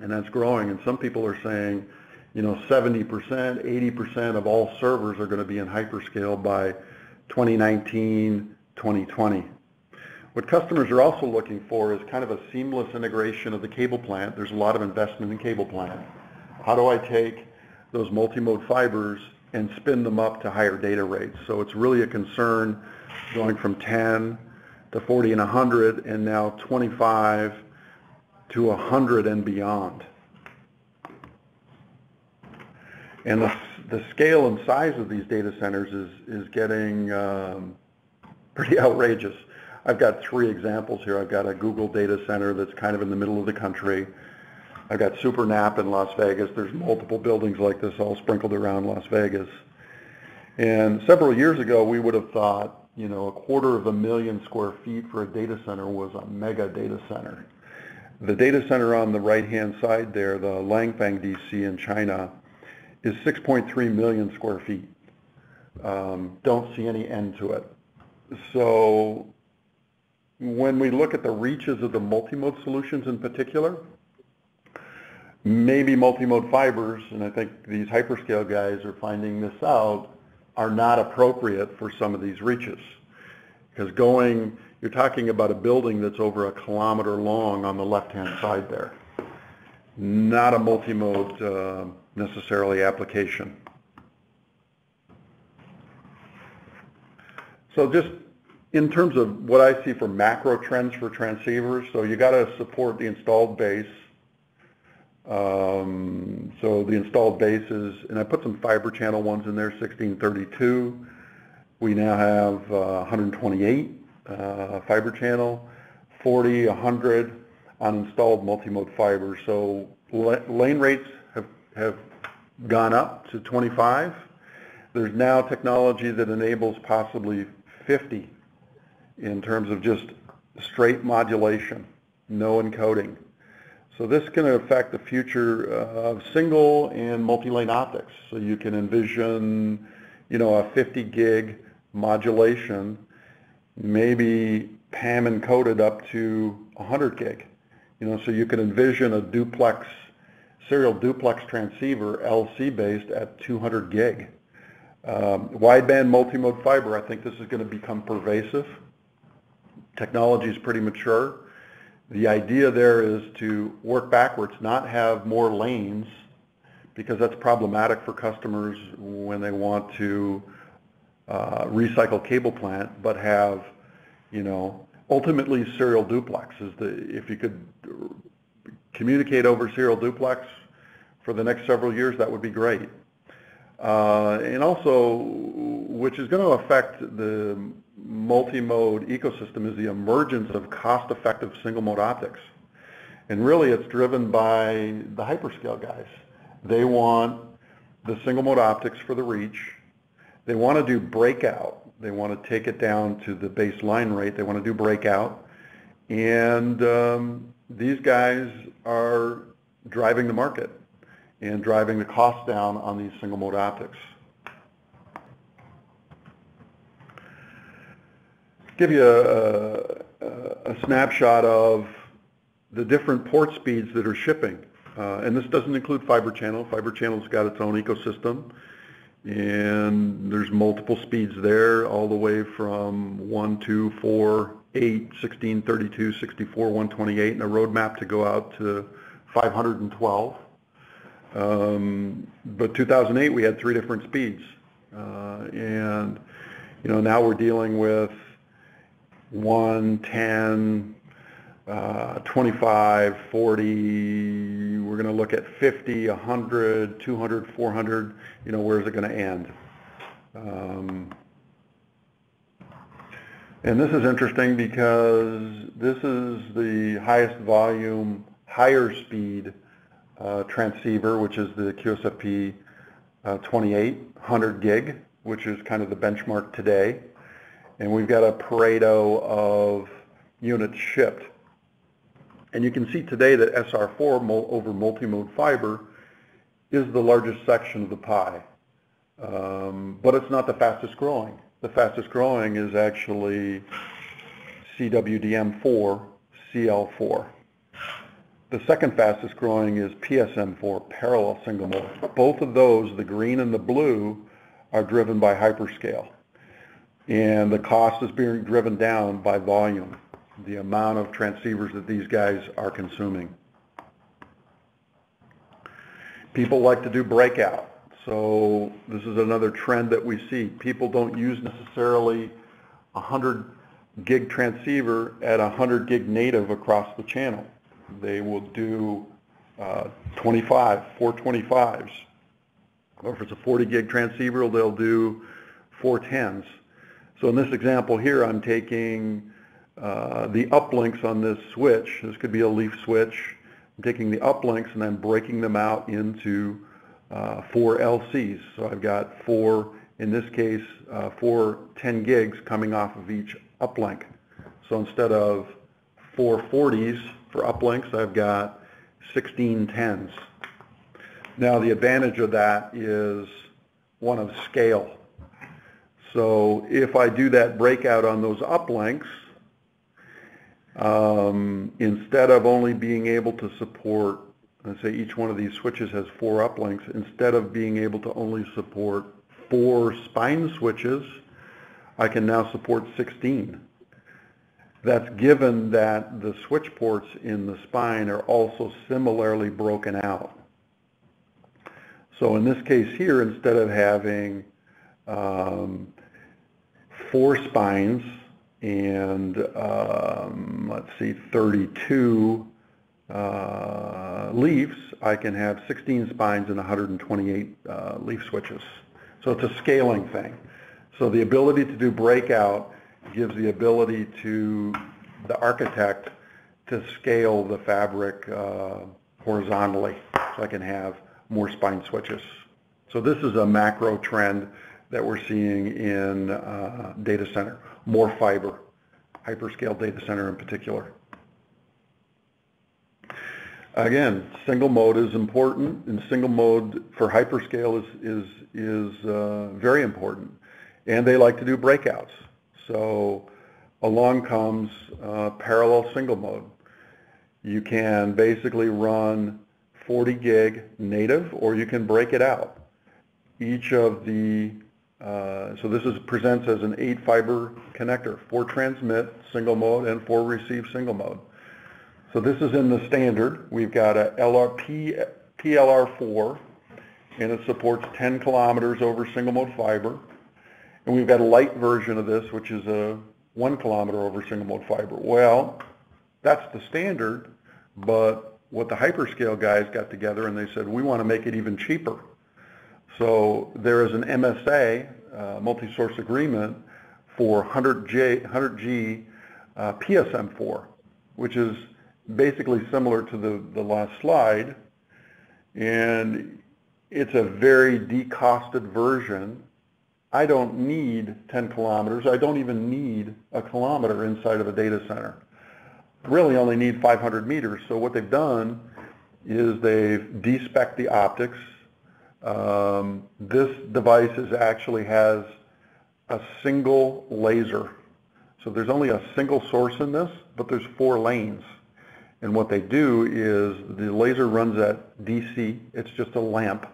And that's growing. And some people are saying, you know, seventy percent, eighty percent of all servers are going to be in hyperscale by twenty nineteen, twenty twenty. What customers are also looking for is kind of a seamless integration of the cable plant. There's a lot of investment in cable plant. How do I take those multimode fibers and spin them up to higher data rates? So it's really a concern going from ten to forty and one hundred and now twenty-five to one hundred and beyond. And the, the scale and size of these data centers is, is getting um, pretty outrageous. I've got three examples here. I've got a Google data center that's kind of in the middle of the country. I've got SuperNAP in Las Vegas. There's multiple buildings like this all sprinkled around Las Vegas. And several years ago, we would have thought, you know, a quarter of a million square feet for a data center was a mega data center. The data center on the right-hand side there, the Langfang D C in China, is six point three million square feet. Um, don't see any end to it. So when we look at the reaches of the multimode solutions in particular, maybe multimode fibers, and I think these hyperscale guys are finding this out, are not appropriate for some of these reaches. Because going, you're talking about a building that's over a kilometer long on the left-hand side there. Not a multimode uh, necessarily application. So just in terms of what I see for macro trends for transceivers, so you got to support the installed base. Um, so the installed base is, and I put some fiber channel ones in there, sixteen thirty-two. We now have uh, one hundred twenty-eight uh, fiber channel, forty, one hundred on installed multimode fiber. So lane rates have, have gone up to twenty-five. There's now technology that enables possibly fifty. In terms of just straight modulation, no encoding. So this can affect the future of single and multi-lane optics. So you can envision, you know, a fifty gig modulation, maybe P A M encoded up to one hundred gig. You know, so you can envision a duplex, serial duplex transceiver, L C based at two hundred gig. Um, wideband multimode fiber, I think this is going to become pervasive. Technology is pretty mature. The idea there is to work backwards, not have more lanes, because that's problematic for customers when they want to uh, recycle cable plant, but have, you know, ultimately serial duplex is the, if you could communicate over serial duplex for the next several years, that would be great. Uh, and also, which is going to affect the multi-mode ecosystem is the emergence of cost-effective single-mode optics. And really it's driven by the hyperscale guys. They want the single-mode optics for the reach. They want to do breakout. They want to take it down to the baseline rate. They want to do breakout. And um, these guys are driving the market and driving the cost down on these single mode optics. Give you a, a, a snapshot of the different port speeds that are shipping. Uh, and this doesn't include Fiber Channel. Fiber Channel's got its own ecosystem, and there's multiple speeds there, all the way from one, two, four, eight, sixteen, thirty-two, sixty-four, one twenty-eight, and a roadmap to go out to five hundred twelve. Um, but two thousand eight, we had three different speeds. Uh, and, you know, now we're dealing with one, ten, Uh, twenty-five, forty, we're going to look at fifty, one hundred, two hundred, four hundred, you know, where's it going to end? Um, and this is interesting because this is the highest volume, higher speed uh, transceiver, which is the Q S F P uh, twenty-eight, one hundred gig, which is kind of the benchmark today. And we've got a Pareto of units shipped. And you can see today that S R four over multimode fiber is the largest section of the pie. Um, but it's not the fastest growing. The fastest growing is actually C W D M four, C L four. The second fastest growing is P S M four, parallel single mode. Both of those, the green and the blue, are driven by hyperscale. And the cost is being driven down by volume, the amount of transceivers that these guys are consuming. People like to do breakout. So this is another trend that we see. People don't use necessarily a one hundred gig transceiver at one hundred gig native across the channel. They will do uh, twenty-five, four twenty-fives. Or if it's a forty gig transceiver, they'll do four tens. So in this example here, I'm taking Uh, the uplinks on this switch. This could be a leaf switch. I'm taking the uplinks and I'm breaking them out into uh, four L Cs. So I've got four, in this case, uh, four ten gigs coming off of each uplink. So instead of four forties for uplinks, I've got sixteen tens. Now the advantage of that is one of scale. So if I do that breakout on those uplinks, Um, instead of only being able to support, let's say each one of these switches has four uplinks, instead of being able to only support four spine switches, I can now support sixteen. That's given that the switch ports in the spine are also similarly broken out. So in this case here, instead of having um, four spines, and um, let's see, thirty-two uh, leaves, I can have sixteen spines and one hundred twenty-eight uh, leaf switches. So it's a scaling thing. So the ability to do breakout gives the ability to the architect to scale the fabric uh, horizontally, so I can have more spine switches. So this is a macro trend that we're seeing in uh, data center, more fiber, hyperscale data center in particular. Again, single mode is important, and single mode for hyperscale is, is, is uh, very important. And they like to do breakouts. So along comes uh, parallel single mode. You can basically run forty gig native, or you can break it out. Each of the Uh, so this is, presents as an eight fiber connector, four transmit single mode and four receive single mode. So this is in the standard. We've got a L R P, P L R four, and it supports ten kilometers over single mode fiber. And we've got a light version of this, which is a one kilometer over single mode fiber. Well, that's the standard, but what the hyperscale guys got together and they said, we want to make it even cheaper. So there is an M S A, uh, multi-source agreement, for one hundred G uh, P S M four, which is basically similar to the, the last slide. And it's a very decosted version. I don't need ten kilometers. I don't even need a kilometer inside of a data center. really only need five hundred meters. So what they've done is they've de-spec'd the optics. Um, this device is actually has a single laser. So there's only a single source in this, but there's four lanes. And what they do is the laser runs at D C, it's just a lamp,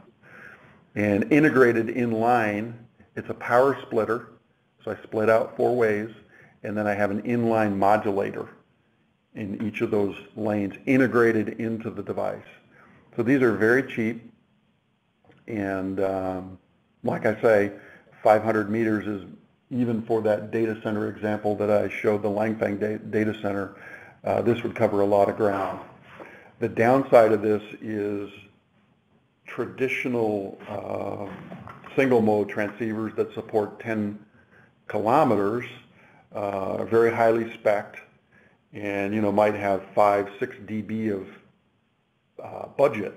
and integrated in line, it's a power splitter. So I split out four ways, and then I have an inline modulator in each of those lanes integrated into the device. So these are very cheap, and um, like I say, five hundred meters is, even for that data center example that I showed, the Langfang data center, uh, this would cover a lot of ground. The downside of this is traditional uh, single mode transceivers that support ten kilometers, uh, are very highly specced, and you know, might have five, six D B of uh, budget.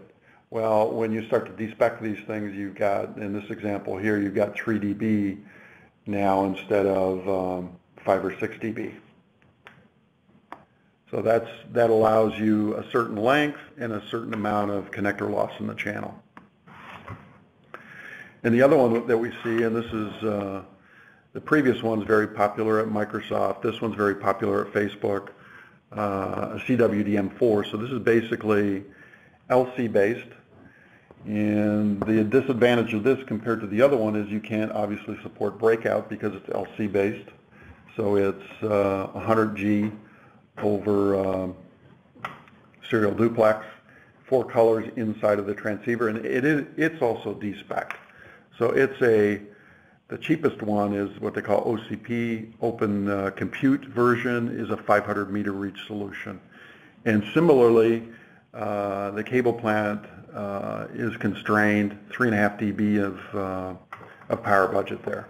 Well, when you start to despec these things, you've got, in this example here, you've got three D B now instead of um, five or six D B. So that's, that allows you a certain length and a certain amount of connector loss in the channel. And the other one that we see, and this is, uh, the previous one's very popular at Microsoft, this one's very popular at Facebook, uh, C W D M four. So this is basically L C based, and the disadvantage of this compared to the other one is you can't obviously support breakout because it's L C based. So it's uh, one hundred G over um, serial duplex, four colors inside of the transceiver, and it is, it's also de-spec. So it's a, the cheapest one is what they call O C P, Open uh, Compute version, is a five hundred meter reach solution. And similarly, uh, the cable plant uh, is constrained, three point five D B of, uh, of power budget there.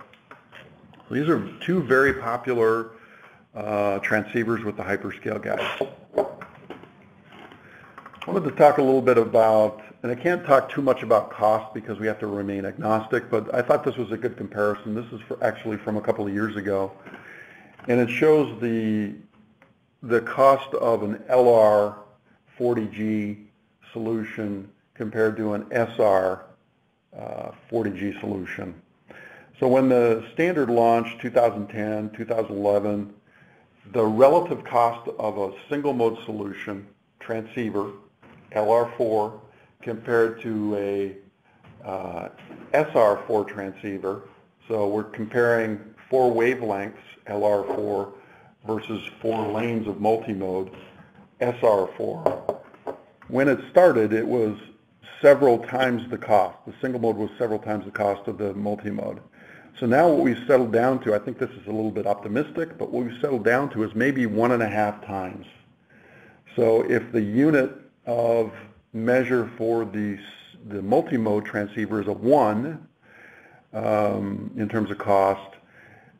So these are two very popular Uh, transceivers with the hyperscale guys. I wanted to talk a little bit about, and I can't talk too much about cost because we have to remain agnostic, but I thought this was a good comparison. This is for actually from a couple of years ago, and it shows the the cost of an L R forty G solution compared to an S R forty G solution. So when the standard launched two thousand ten, two thousand eleven, the relative cost of a single mode solution transceiver, L R four, compared to a uh, S R four transceiver, so we're comparing four wavelengths, L R four, versus four lanes of multimode, S R four. When it started, it was several times the cost. The single mode was several times the cost of the multimode. So now what we've settled down to, I think this is a little bit optimistic, but what we've settled down to is maybe one and a half times. So if the unit of measure for the, the multimode transceiver is a one um, in terms of cost,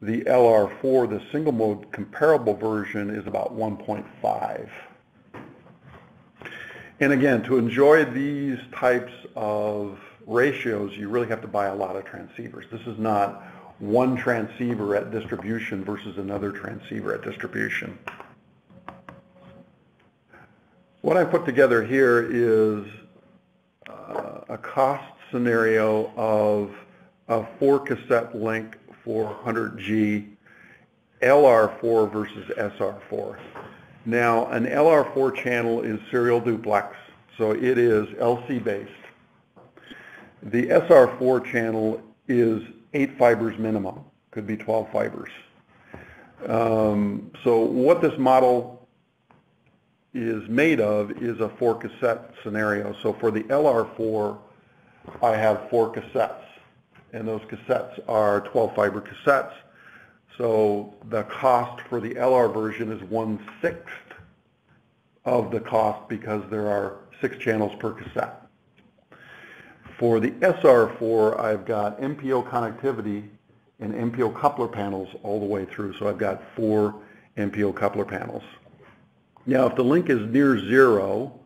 the L R four, the single mode comparable version, is about one point five. And again, to enjoy these types of ratios, you really have to buy a lot of transceivers. This is not one transceiver at distribution versus another transceiver at distribution. What I put together here is uh, a cost scenario of a four cassette link for one hundred G L R four versus S R four. Now, an L R four channel is serial duplex, so it is L C based. The S R four channel is eight fibers minimum, could be twelve fibers. Um, so what this model is made of is a four cassette scenario. So for the L R four, I have four cassettes, and those cassettes are twelve fiber cassettes. So the cost for the L R version is one-sixth of the cost because there are six channels per cassette. For the S R four, I've got M P O connectivity and M P O coupler panels all the way through. So I've got four M P O coupler panels. Now, if the link is near zero,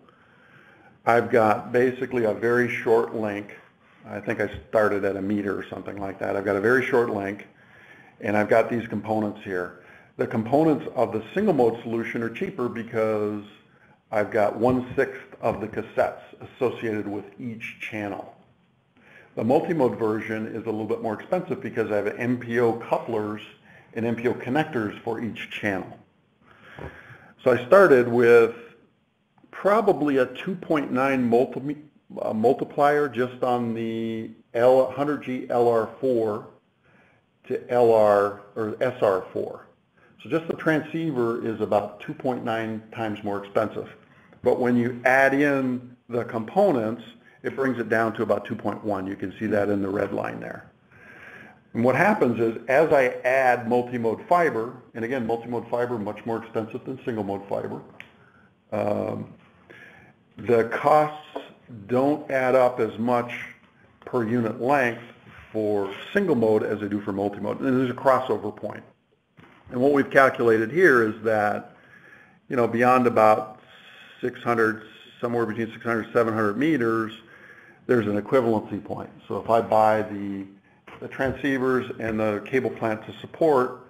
I've got basically a very short link. I think I started at a meter or something like that. I've got a very short link, and I've got these components here. the components of the single mode solution are cheaper because I've got one-sixth of the cassettes associated with each channel. The multimode version is a little bit more expensive because I have M P O couplers and M P O connectors for each channel. So I started with probably a two point nine multi, uh, multiplier just on the L, one hundred G L R four to L R or S R four. So just the transceiver is about two point nine times more expensive. But when you add in the components, it brings it down to about two point one. You can see that in the red line there. And what happens is, as I add multimode fiber, and again, multimode fiber much more expensive than single mode fiber, um, the costs don't add up as much per unit length for single mode as they do for multimode. And there's a crossover point. And what we've calculated here is that, you know, beyond about six hundred, somewhere between six hundred and seven hundred meters, there's an equivalency point. So if I buy the, the transceivers and the cable plant to support,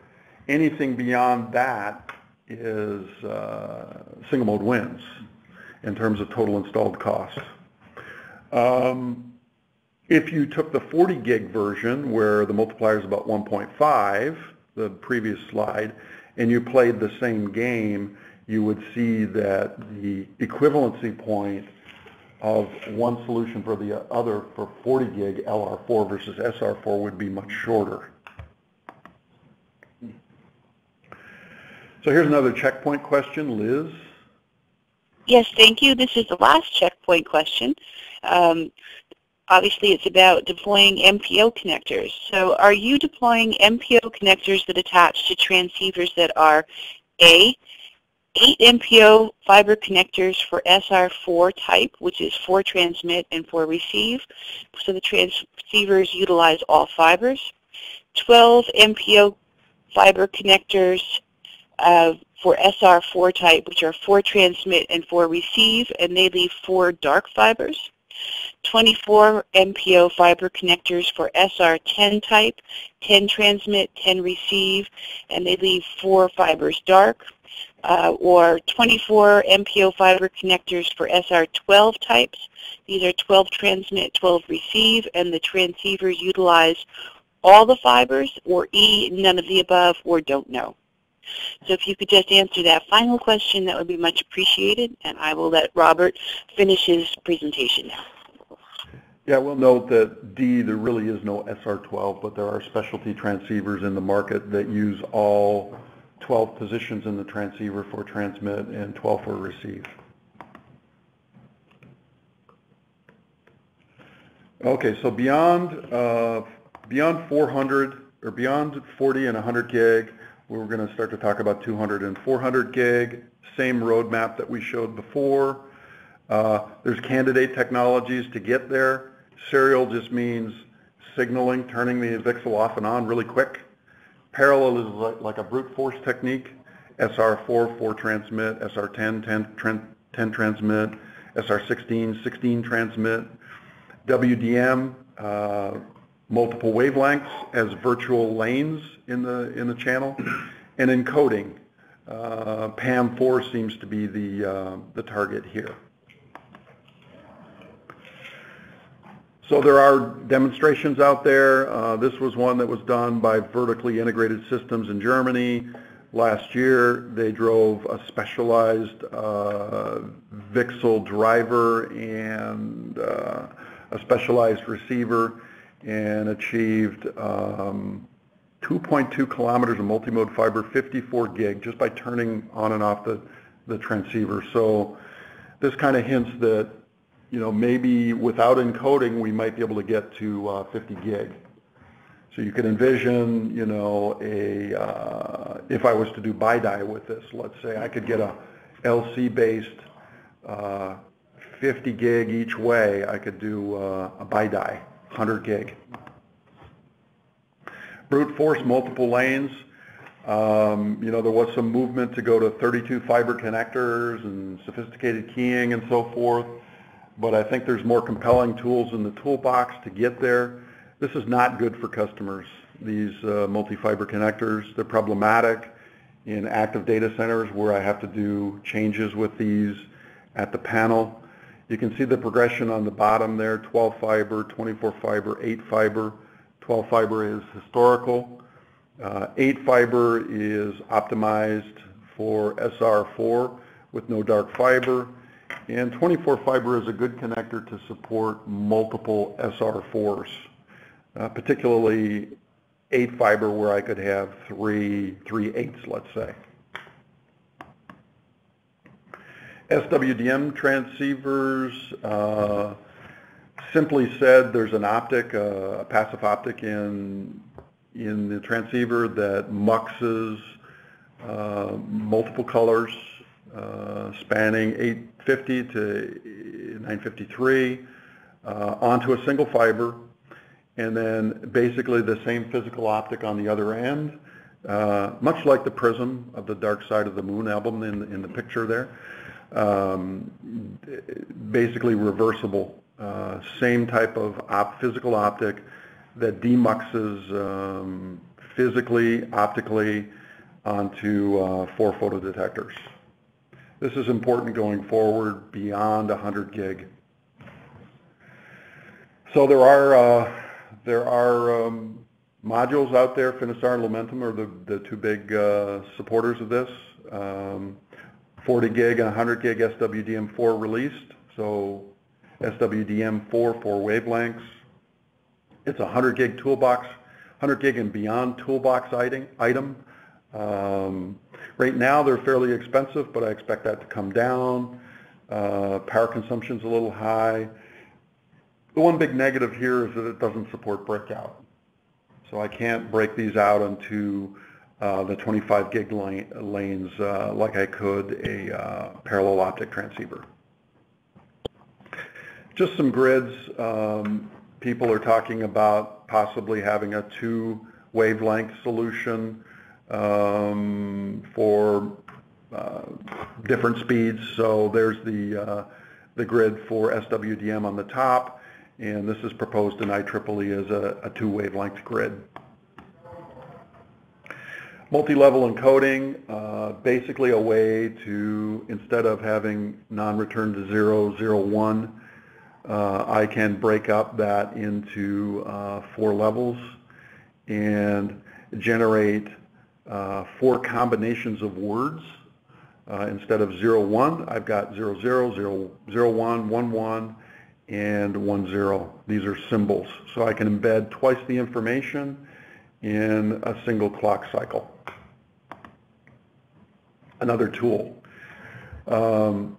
anything beyond that is uh, single mode wins in terms of total installed cost. Um, if you took the forty gig version, where the multiplier is about one point five, the previous slide, and you played the same game, you would see that the equivalency point of one solution for the other for forty gig L R four versus S R four would be much shorter. So here's another checkpoint question, Liz. Yes, thank you. This is the last checkpoint question. Um, obviously it's about deploying M P O connectors. So are you deploying M P O connectors that attach to transceivers that are A, eight M P O fiber connectors for S R four type, which is four transmit and four receive, so the transceivers utilize all fibers. twelve M P O fiber connectors uh, for S R four type, which are four transmit and four receive, and they leave four dark fibers. twenty-four M P O fiber connectors for S R ten type, ten transmit, ten receive, and they leave four fibers dark. Uh, or twenty-four M P O fiber connectors for S R twelve types. These are twelve transmit, twelve receive, and the transceivers utilize all the fibers, or E, none of the above, or don't know. So if you could just answer that final question, that would be much appreciated, and I will let Robert finish his presentation now. Yeah, we'll note that D, there really is no S R twelve, but there are specialty transceivers in the market that use all twelve positions in the transceiver for transmit and twelve for receive. Okay, so beyond uh, beyond four hundred or beyond forty and one hundred gig, we're going to start to talk about two hundred and four hundred gig. Same roadmap that we showed before. Uh, there's candidate technologies to get there. Serial just means signaling, turning the VCSEL off and on really quick. Parallel is like, like a brute force technique. S R four, four transmit, S R ten, ten, ten, ten transmit, S R sixteen, sixteen transmit. W D M, uh, multiple wavelengths as virtual lanes in the, in the channel. And encoding, uh, P A M four seems to be the, uh, the target here. So there are demonstrations out there. Uh, this was one that was done by Vertically Integrated Systems in Germany. Last year, they drove a specialized uh, VCSEL driver and uh, a specialized receiver and achieved um, two point two kilometers of multimode fiber, fifty-four gig, just by turning on and off the, the transceiver. So this kind of hints that, you know, maybe without encoding, we might be able to get to uh, fifty gig. So you can envision, you know, a uh, if I was to do BiDi with this, let's say I could get a L C-based uh, fifty gig each way. I could do uh, a BiDi, one hundred gig. Brute force, multiple lanes. Um, you know, there was some movement to go to thirty-two fiber connectors and sophisticated keying and so forth. But I think there's more compelling tools in the toolbox to get there. This is not good for customers, these uh, multi-fiber connectors. They're problematic. in active data centers where I have to do changes with these at the panel. You can see the progression on the bottom there, twelve fiber, twenty-four fiber, eight fiber. twelve fiber is historical. Uh, eight fiber is optimized for S R four with no dark fiber. And twenty-four fiber is a good connector to support multiple S R fours, uh, particularly eight fiber where I could have three, three eights, let's say. S W D M transceivers, uh, simply said, there's an optic, uh, a passive optic in, in the transceiver that muxes uh, multiple colors, uh, spanning eight fifty to nine fifty-three uh, onto a single fiber, and then basically the same physical optic on the other end, uh, much like the prism of the Dark Side of the Moon album in, in the picture there. Um, basically reversible, uh, same type of op physical optic that demuxes um, physically, optically onto uh, four photodetectors. This is important going forward beyond one hundred gig. So there are uh, there are um, modules out there. Finisar and Lumentum are the, the two big uh, supporters of this. Um, forty gig and one hundred gig S W D M four released, so S W D M four for wavelengths. It's a one hundred gig toolbox, one hundred gig and beyond toolbox item. Um, right now they're fairly expensive, but I expect that to come down. Uh, power consumption's a little high. The one big negative here is that it doesn't support breakout. So I can't break these out into Uh, the twenty-five gig lane, lanes uh, like I could a uh, parallel optic transceiver. Just some grids. Um, people are talking about possibly having a two wavelength solution um, for uh, different speeds. So there's the, uh, the grid for S W D M on the top, and this is proposed in I triple E as a, a two wavelength grid. Multi-level encoding, uh, basically a way to, instead of having non-return to zero, zero, one, uh, I can break up that into uh, four levels and generate uh, four combinations of words. Uh, instead of zero, one, I've got zero, zero, zero, zero, one, one, one, and one, zero. These are symbols. So I can embed twice the information in a single clock cycle. Another tool. Um,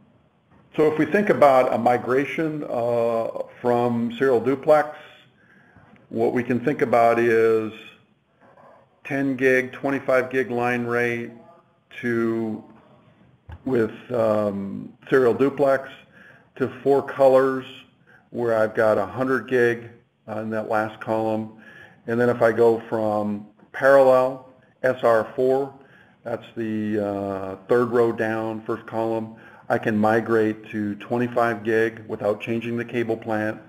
so if we think about a migration uh, from serial duplex, what we can think about is ten gig, twenty-five gig line rate to, with um, serial duplex, to four colors where I've got one hundred gig uh, in that last column. And then if I go from parallel, S R four, that's the uh, third row down, first column, I can migrate to twenty-five gig without changing the cable plant.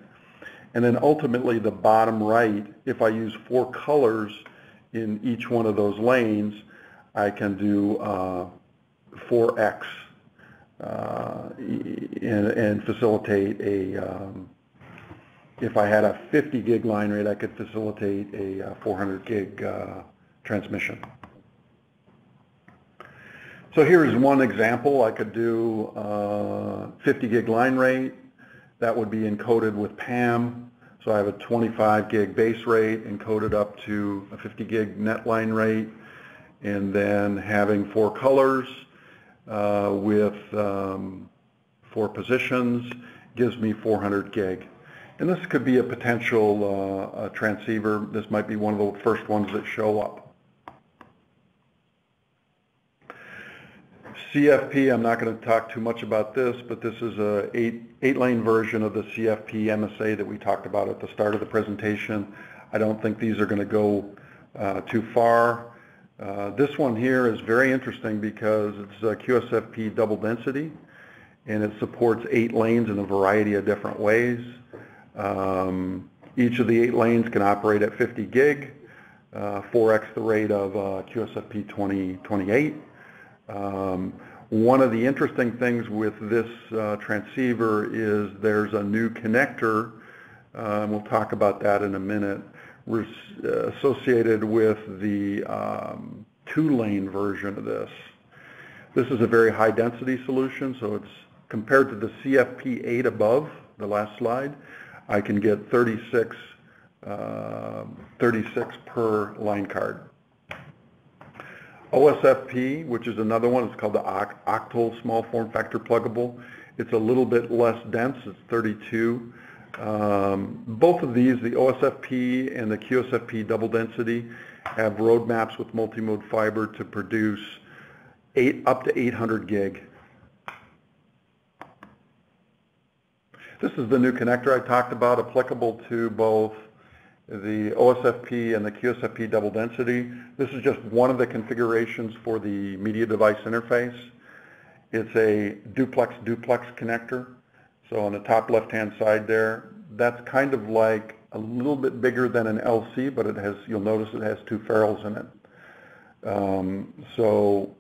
And then ultimately the bottom right, if I use four colors in each one of those lanes, I can do uh, four X uh, and, and facilitate a um, if I had a fifty gig line rate, I could facilitate a four hundred gig uh, transmission. So here is one example. I could do uh, fifty gig line rate. That would be encoded with PAM. So I have a twenty-five gig base rate encoded up to a fifty gig net line rate. And then having four colors uh, with um, four positions gives me four hundred gig. And this could be a potential uh, a transceiver. This might be one of the first ones that show up. C F P, I'm not going to talk too much about this, but this is an eight, eight-lane version of the C F P M S A that we talked about at the start of the presentation. I don't think these are going to go uh, too far. Uh, this one here is very interesting because it's a Q S F P double density, and it supports eight lanes in a variety of different ways. Um, each of the eight lanes can operate at fifty gig. uh, four X the rate of uh, Q S F P twenty twenty-eight. Um, one of the interesting things with this uh, transceiver is there's a new connector, uh, and we'll talk about that in a minute, was associated with the um, two-lane version of this. This is a very high-density solution, so it's compared to the C F P eight above, the last slide, I can get thirty-six, uh, thirty-six per line card. O S F P, which is another one, it's called the octal small form factor pluggable. It's a little bit less dense, it's thirty-two. Um, both of these, the O S F P and the Q S F P double density, have roadmaps with multimode fiber to produce eight, up to eight hundred gig. This is the new connector I talked about, applicable to both the O S F P and the Q S F P double density. This is just one of the configurations for the media device interface. It's a duplex-duplex connector. So on the top left-hand side there, that's kind of like a little bit bigger than an L C, but it has, you'll notice it has two ferrules in it. Um, so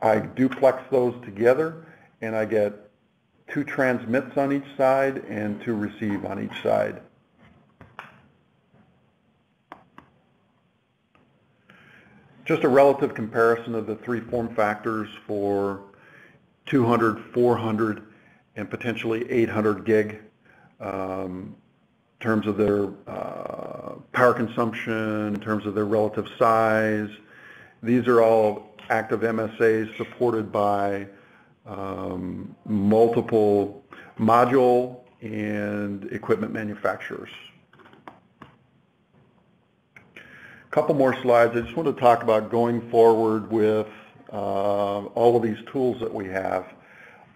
I duplex those together, and I get two transmits on each side and two receive on each side. Just a relative comparison of the three form factors for two hundred, four hundred, and potentially eight hundred gig um, in terms of their uh, power consumption, in terms of their relative size. These are all active M S As supported by um, multiple module and equipment manufacturers. A couple more slides. I just want to talk about going forward with uh, all of these tools that we have.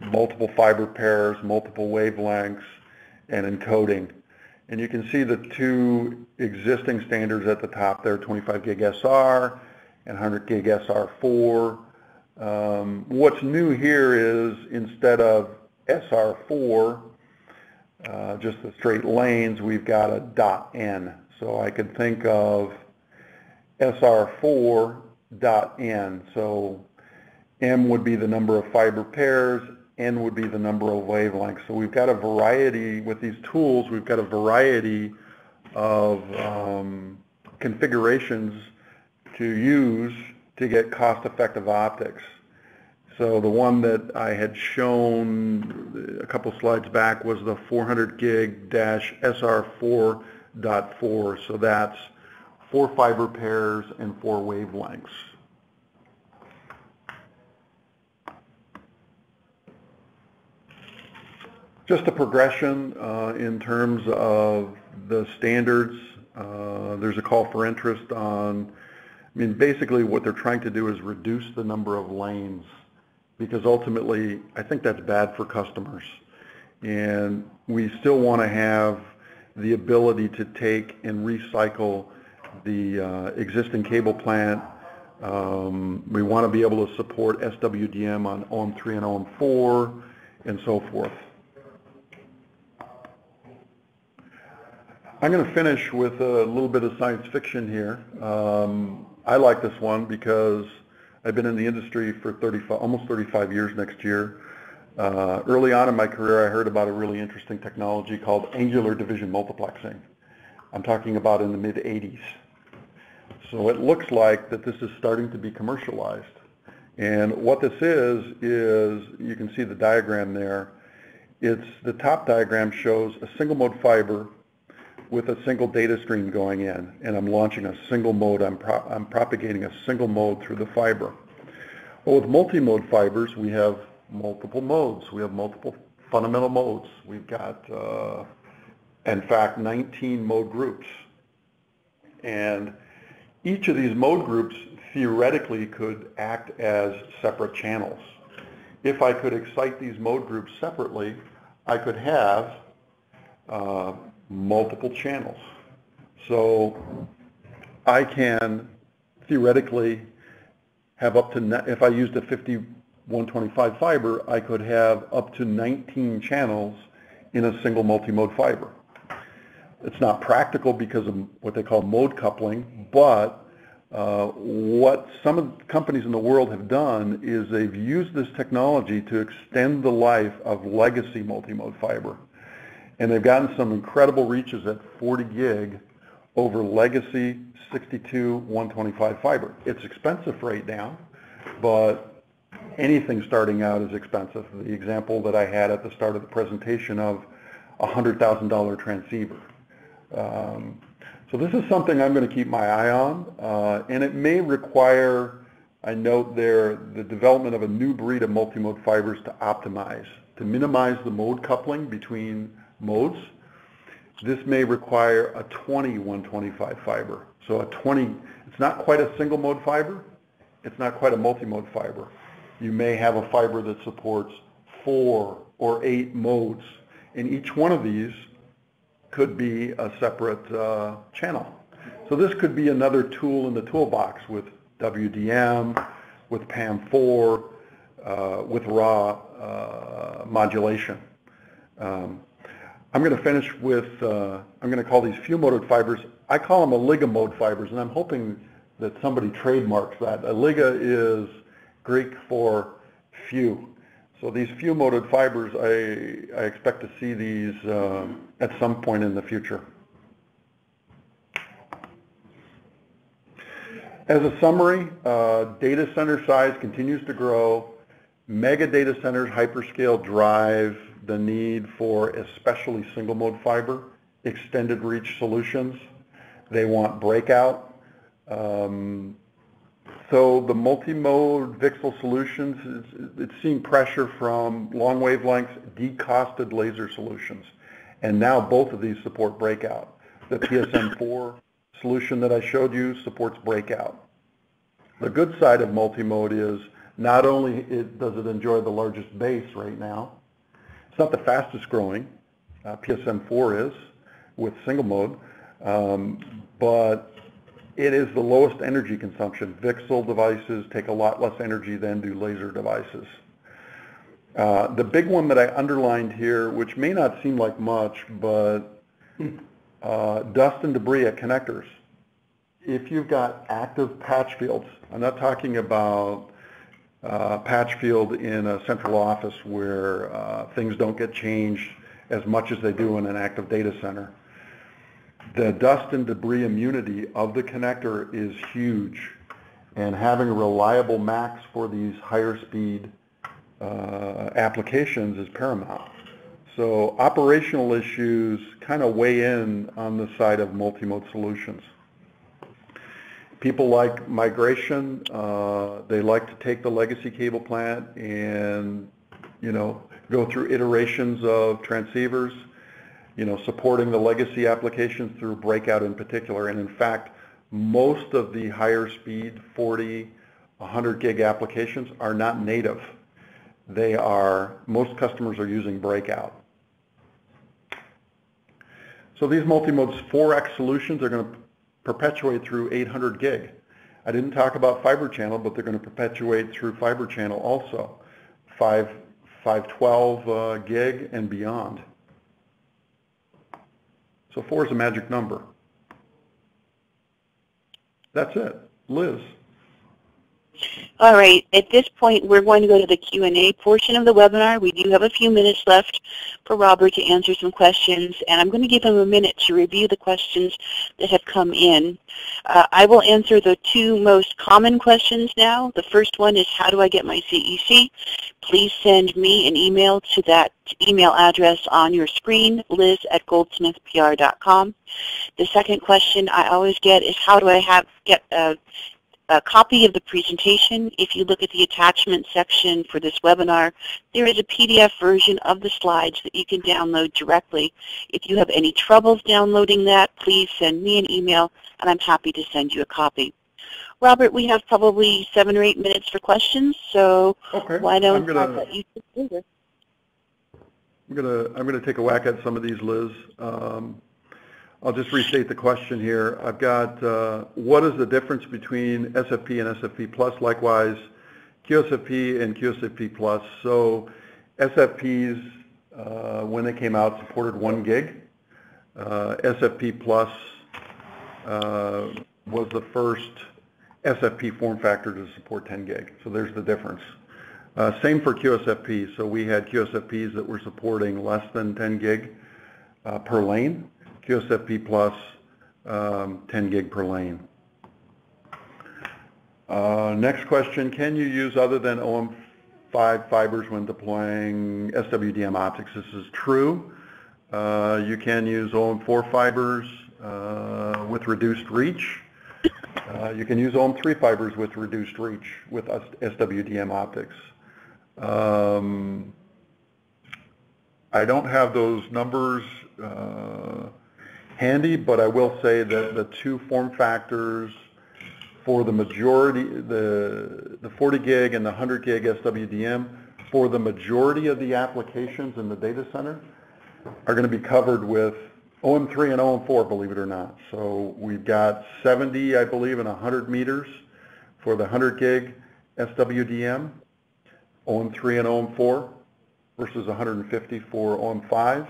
Multiple fiber pairs, multiple wavelengths, and encoding. And you can see the two existing standards at the top there, twenty-five gig S R and one hundred gig S R four. Um, what's new here is instead of S R four, uh, just the straight lanes, we've got a dot N. So I could think of S R four dot N. So M would be the number of fiber pairs, N would be the number of wavelengths. So we've got a variety, with these tools, we've got a variety of um, configurations to use to get cost-effective optics. So the one that I had shown a couple slides back was the four hundred gig S R four dot four. So that's four fiber pairs and four wavelengths. Just a progression uh, in terms of the standards. Uh, there's a call for interest on, I mean, basically what they're trying to do is reduce the number of lanes, because ultimately I think that's bad for customers. And we still want to have the ability to take and recycle the uh, existing cable plant. Um, we want to be able to support S W D M on O M three and O M four and so forth. I'm going to finish with a little bit of science fiction here. Um, I like this one because I've been in the industry for thirty-five, almost thirty-five years next year. Uh, early on in my career, I heard about a really interesting technology called angular division multiplexing. I'm talking about in the mid eighties. So it looks like that this is starting to be commercialized. And what this is, is you can see the diagram there. It's the top diagram shows a single mode fiber with a single data stream going in, and I'm launching a single mode, I'm, pro I'm propagating a single mode through the fiber. Well, with multimode fibers, we have multiple modes. We have multiple fundamental modes. We've got, uh, in fact, nineteen mode groups. And each of these mode groups theoretically could act as separate channels. If I could excite these mode groups separately, I could have uh, multiple channels. So I can theoretically have up to, if I used a fifty one twenty-five fiber, I could have up to nineteen channels in a single multimode fiber. It's not practical because of what they call mode coupling, but Uh, what some of the companies in the world have done is they've used this technology to extend the life of legacy multimode fiber. And they've gotten some incredible reaches at forty gig over legacy sixty-two one twenty-five fiber. It's expensive right now, but anything starting out is expensive. The example that I had at the start of the presentation of a one hundred thousand dollar transceiver. Um, So this is something I'm going to keep my eye on, uh, and it may require, I note there, the development of a new breed of multimode fibers to optimize, to minimize the mode coupling between modes. This may require a twenty one twenty-five fiber. So a twenty, it's not quite a single mode fiber, it's not quite a multimode fiber. You may have a fiber that supports four or eight modes, and each one of these could be a separate uh, channel. So this could be another tool in the toolbox with W D M, with P A M four, uh, with raw uh, modulation. Um, I'm going to finish with, uh, I'm going to call these few-moded fibers, I call them oligomode fibers, and I'm hoping that somebody trademarks that. Oliga is Greek for few. So these few-moded fibers, I, I expect to see these uh, at some point in the future. As a summary, uh, data center size continues to grow. Mega data centers, hyperscale drive the need for especially single-mode fiber, extended reach solutions. They want breakout. Um, So the multimode V C S E L solutions, it's, it's seeing pressure from long wavelengths, decosted laser solutions. And now both of these support breakout. The P S M four solution that I showed you supports breakout. The good side of multimode is not only it, does it enjoy the largest base right now, it's not the fastest growing, uh, P S M four is with single mode, um, but it is the lowest energy consumption. V C S E L devices take a lot less energy than do laser devices. Uh, the big one that I underlined here, which may not seem like much, but uh, dust and debris at connectors. If you've got active patch fields, I'm not talking about uh, patch field in a central office where uh, things don't get changed as much as they do in an active data center. The dust and debris immunity of the connector is huge, and having a reliable max for these higher speed uh, applications is paramount. So operational issues kind of weigh in on the side of multimode solutions. People like migration, uh, they like to take the legacy cable plant and, you know, go through iterations of transceivers, you know, supporting the legacy applications through breakout in particular. And in fact, most of the higher speed forty, one hundred gig applications are not native. They are, most customers are using breakout. So these multimode's four X solutions are going to perpetuate through eight hundred gig. I didn't talk about fiber channel, but they're going to perpetuate through fiber channel also, five, five twelve uh, gig and beyond. So four is a magic number. That's it. Liz. All right. At this point, we're going to go to the Q and A portion of the webinar. We do have a few minutes left for Robert to answer some questions, and I'm going to give him a minute to review the questions that have come in. Uh, I will answer the two most common questions now. The first one is, how do I get my C E C? Please send me an email to that email address on your screen, liz at goldsmith p r dot com. The second question I always get is, how do I have get a, a copy of the presentation? If you look at the attachment section for this webinar, there is a P D F version of the slides that you can download directly. If you have any troubles downloading that, please send me an email, and I'm happy to send you a copy. Robert, we have probably seven or eight minutes for questions, so okay. Why don't I let you do this? I'm gonna I'm gonna take a whack at some of these, Liz. Um, I'll just restate the question here. I've got uh, what is the difference between S F P and S F P plus? Likewise, Q S F P and Q S F P plus. So S F Ps uh, when they came out supported one gig. Uh, S F P plus uh, was the first S F P form factor to support ten gig. So there's the difference. Uh, same for Q S F P. So we had Q S F Ps that were supporting less than ten gig uh, per lane, Q S F P plus um, ten gig per lane. Uh, next question, can you use other than O M five fibers when deploying S W D M optics? This is true. Uh, you can use O M four fibers uh, with reduced reach. Uh, you can use O M three fibers with reduced reach with S W D M optics. Um, I don't have those numbers uh, handy, but I will say that the two form factors for the majority, the, the forty gig and the one hundred gig S W D M, for the majority of the applications in the data center are going to be covered with O M three and O M four, believe it or not. So we've got seventy, I believe, and one hundred meters for the one hundred gig S W D M, O M three and O M four, versus one hundred fifty for O M five.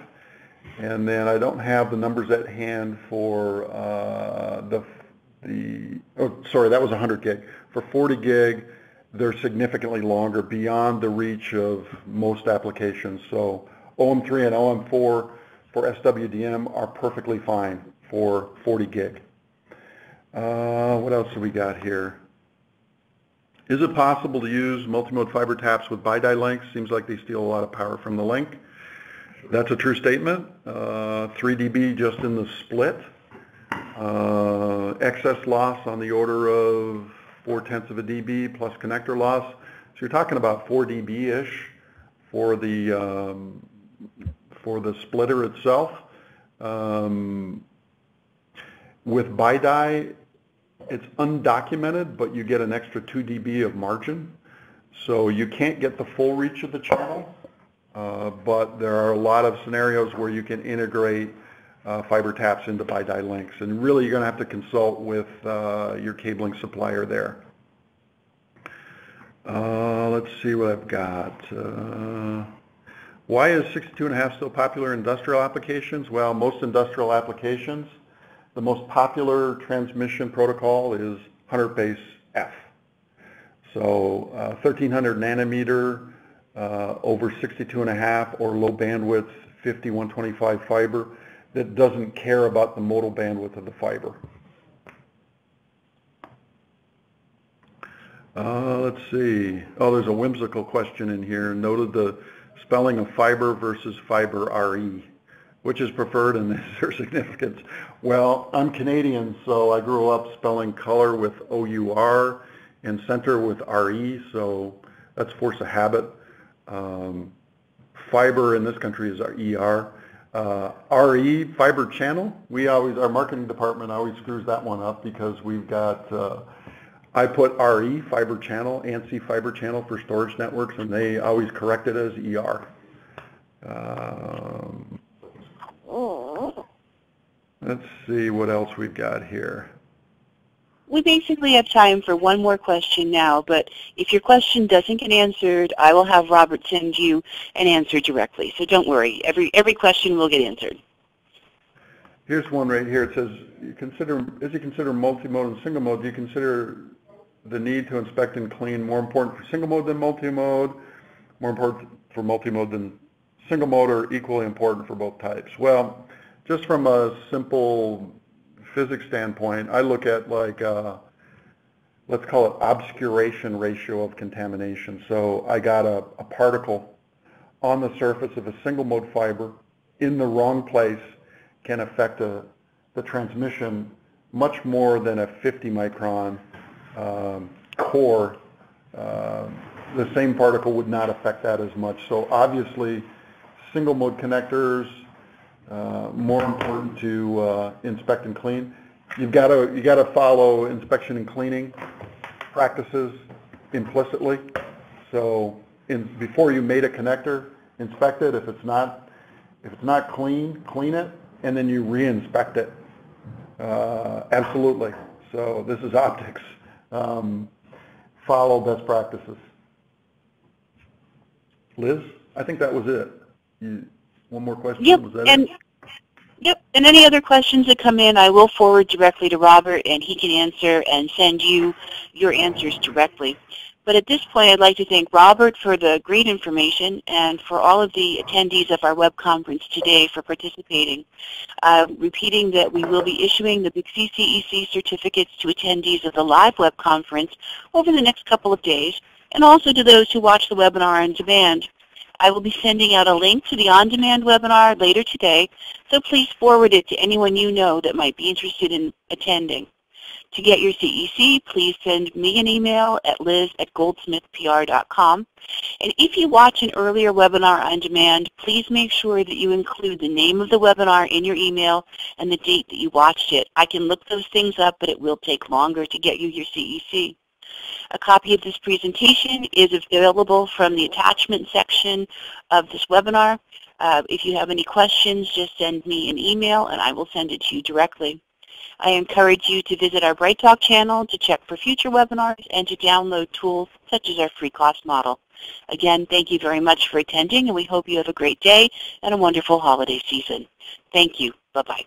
And then I don't have the numbers at hand for uh, the The, oh, sorry, that was one hundred gig. For forty gig, they're significantly longer beyond the reach of most applications. So O M three and O M four for S W D M are perfectly fine for forty gig. Uh, what else have we got here? Is it possible to use multimode fiber taps with bi-die links? Seems like they steal a lot of power from the link. That's a true statement. Uh, three D B just in the split. Uh, excess loss on the order of four tenths of a D B plus connector loss. So you're talking about four D B-ish for the um, for the splitter itself. Um, with bi-die, it's undocumented, but you get an extra two D B of margin. So you can't get the full reach of the channel, uh, but there are a lot of scenarios where you can integrate Uh, fiber taps into bi-die links, and really you're going to have to consult with uh, your cabling supplier there. Uh, let's see what I've got. Uh, why is sixty-two and a half still popular in industrial applications? Well, most industrial applications, the most popular transmission protocol is one hundred base F. So uh, thirteen hundred nanometer uh, over sixty-two and a half or low bandwidth fifty one twenty-five fiber that doesn't care about the modal bandwidth of the fiber. Uh, let's see. Oh, there's a whimsical question in here. Noted the spelling of fiber versus fiber R E. Which is preferred, and is there significance? Well, I'm Canadian, so I grew up spelling color with O U R and center with R E, so that's force of habit. Um, fiber in this country is our E R. Uh, R E, fiber channel, we always, our marketing department always screws that one up because we've got, uh, I put R E, fiber channel, ANSI fiber channel for storage networks, and they always correct it as E R. Um, let's see what else we've got here. We basically have time for one more question now, but if your question doesn't get answered, I will have Robert send you an answer directly. So don't worry. Every, every question will get answered. Here's one right here. It says, you consider, as you consider multimode and single mode, do you consider the need to inspect and clean more important for single mode than multimode, more important for multimode than single mode, or equally important for both types? Well, just from a simple physics standpoint, I look at like, uh, let's call it obscuration ratio of contamination. So I got a, a particle on the surface of a single mode fiber in the wrong place can affect a, the transmission much more than a fifty micron um, core. Uh, the same particle would not affect that as much. So obviously single mode connectors, Uh, more important to uh, inspect and clean. You've got to you got to follow inspection and cleaning practices implicitly. So in, before you made a connector, inspect it. If it's not if it's not clean, clean it, and then you re-inspect it. Uh, absolutely. So this is optics. Um, follow best practices. Liz, I think that was it. You, One more question? Yep, was that and it? Yep, and any other questions that come in, I will forward directly to Robert, and he can answer and send you your answers directly. But at this point, I'd like to thank Robert for the great information and for all of the attendees of our web conference today for participating. Uh, repeating that we will be issuing the B I C S I C E C certificates to attendees of the live web conference over the next couple of days, and also to those who watch the webinar on demand. I will be sending out a link to the on-demand webinar later today, so please forward it to anyone you know that might be interested in attending. To get your C E C, please send me an email at liz at goldsmith p r dot com. And if you watch an earlier webinar on demand, please make sure that you include the name of the webinar in your email and the date that you watched it. I can look those things up, but it will take longer to get you your C E C. A copy of this presentation is available from the attachment section of this webinar. Uh, if you have any questions, just send me an email and I will send it to you directly. I encourage you to visit our Bright Talk channel to check for future webinars and to download tools such as our free cost model. Again, thank you very much for attending, and we hope you have a great day and a wonderful holiday season. Thank you. Bye-bye.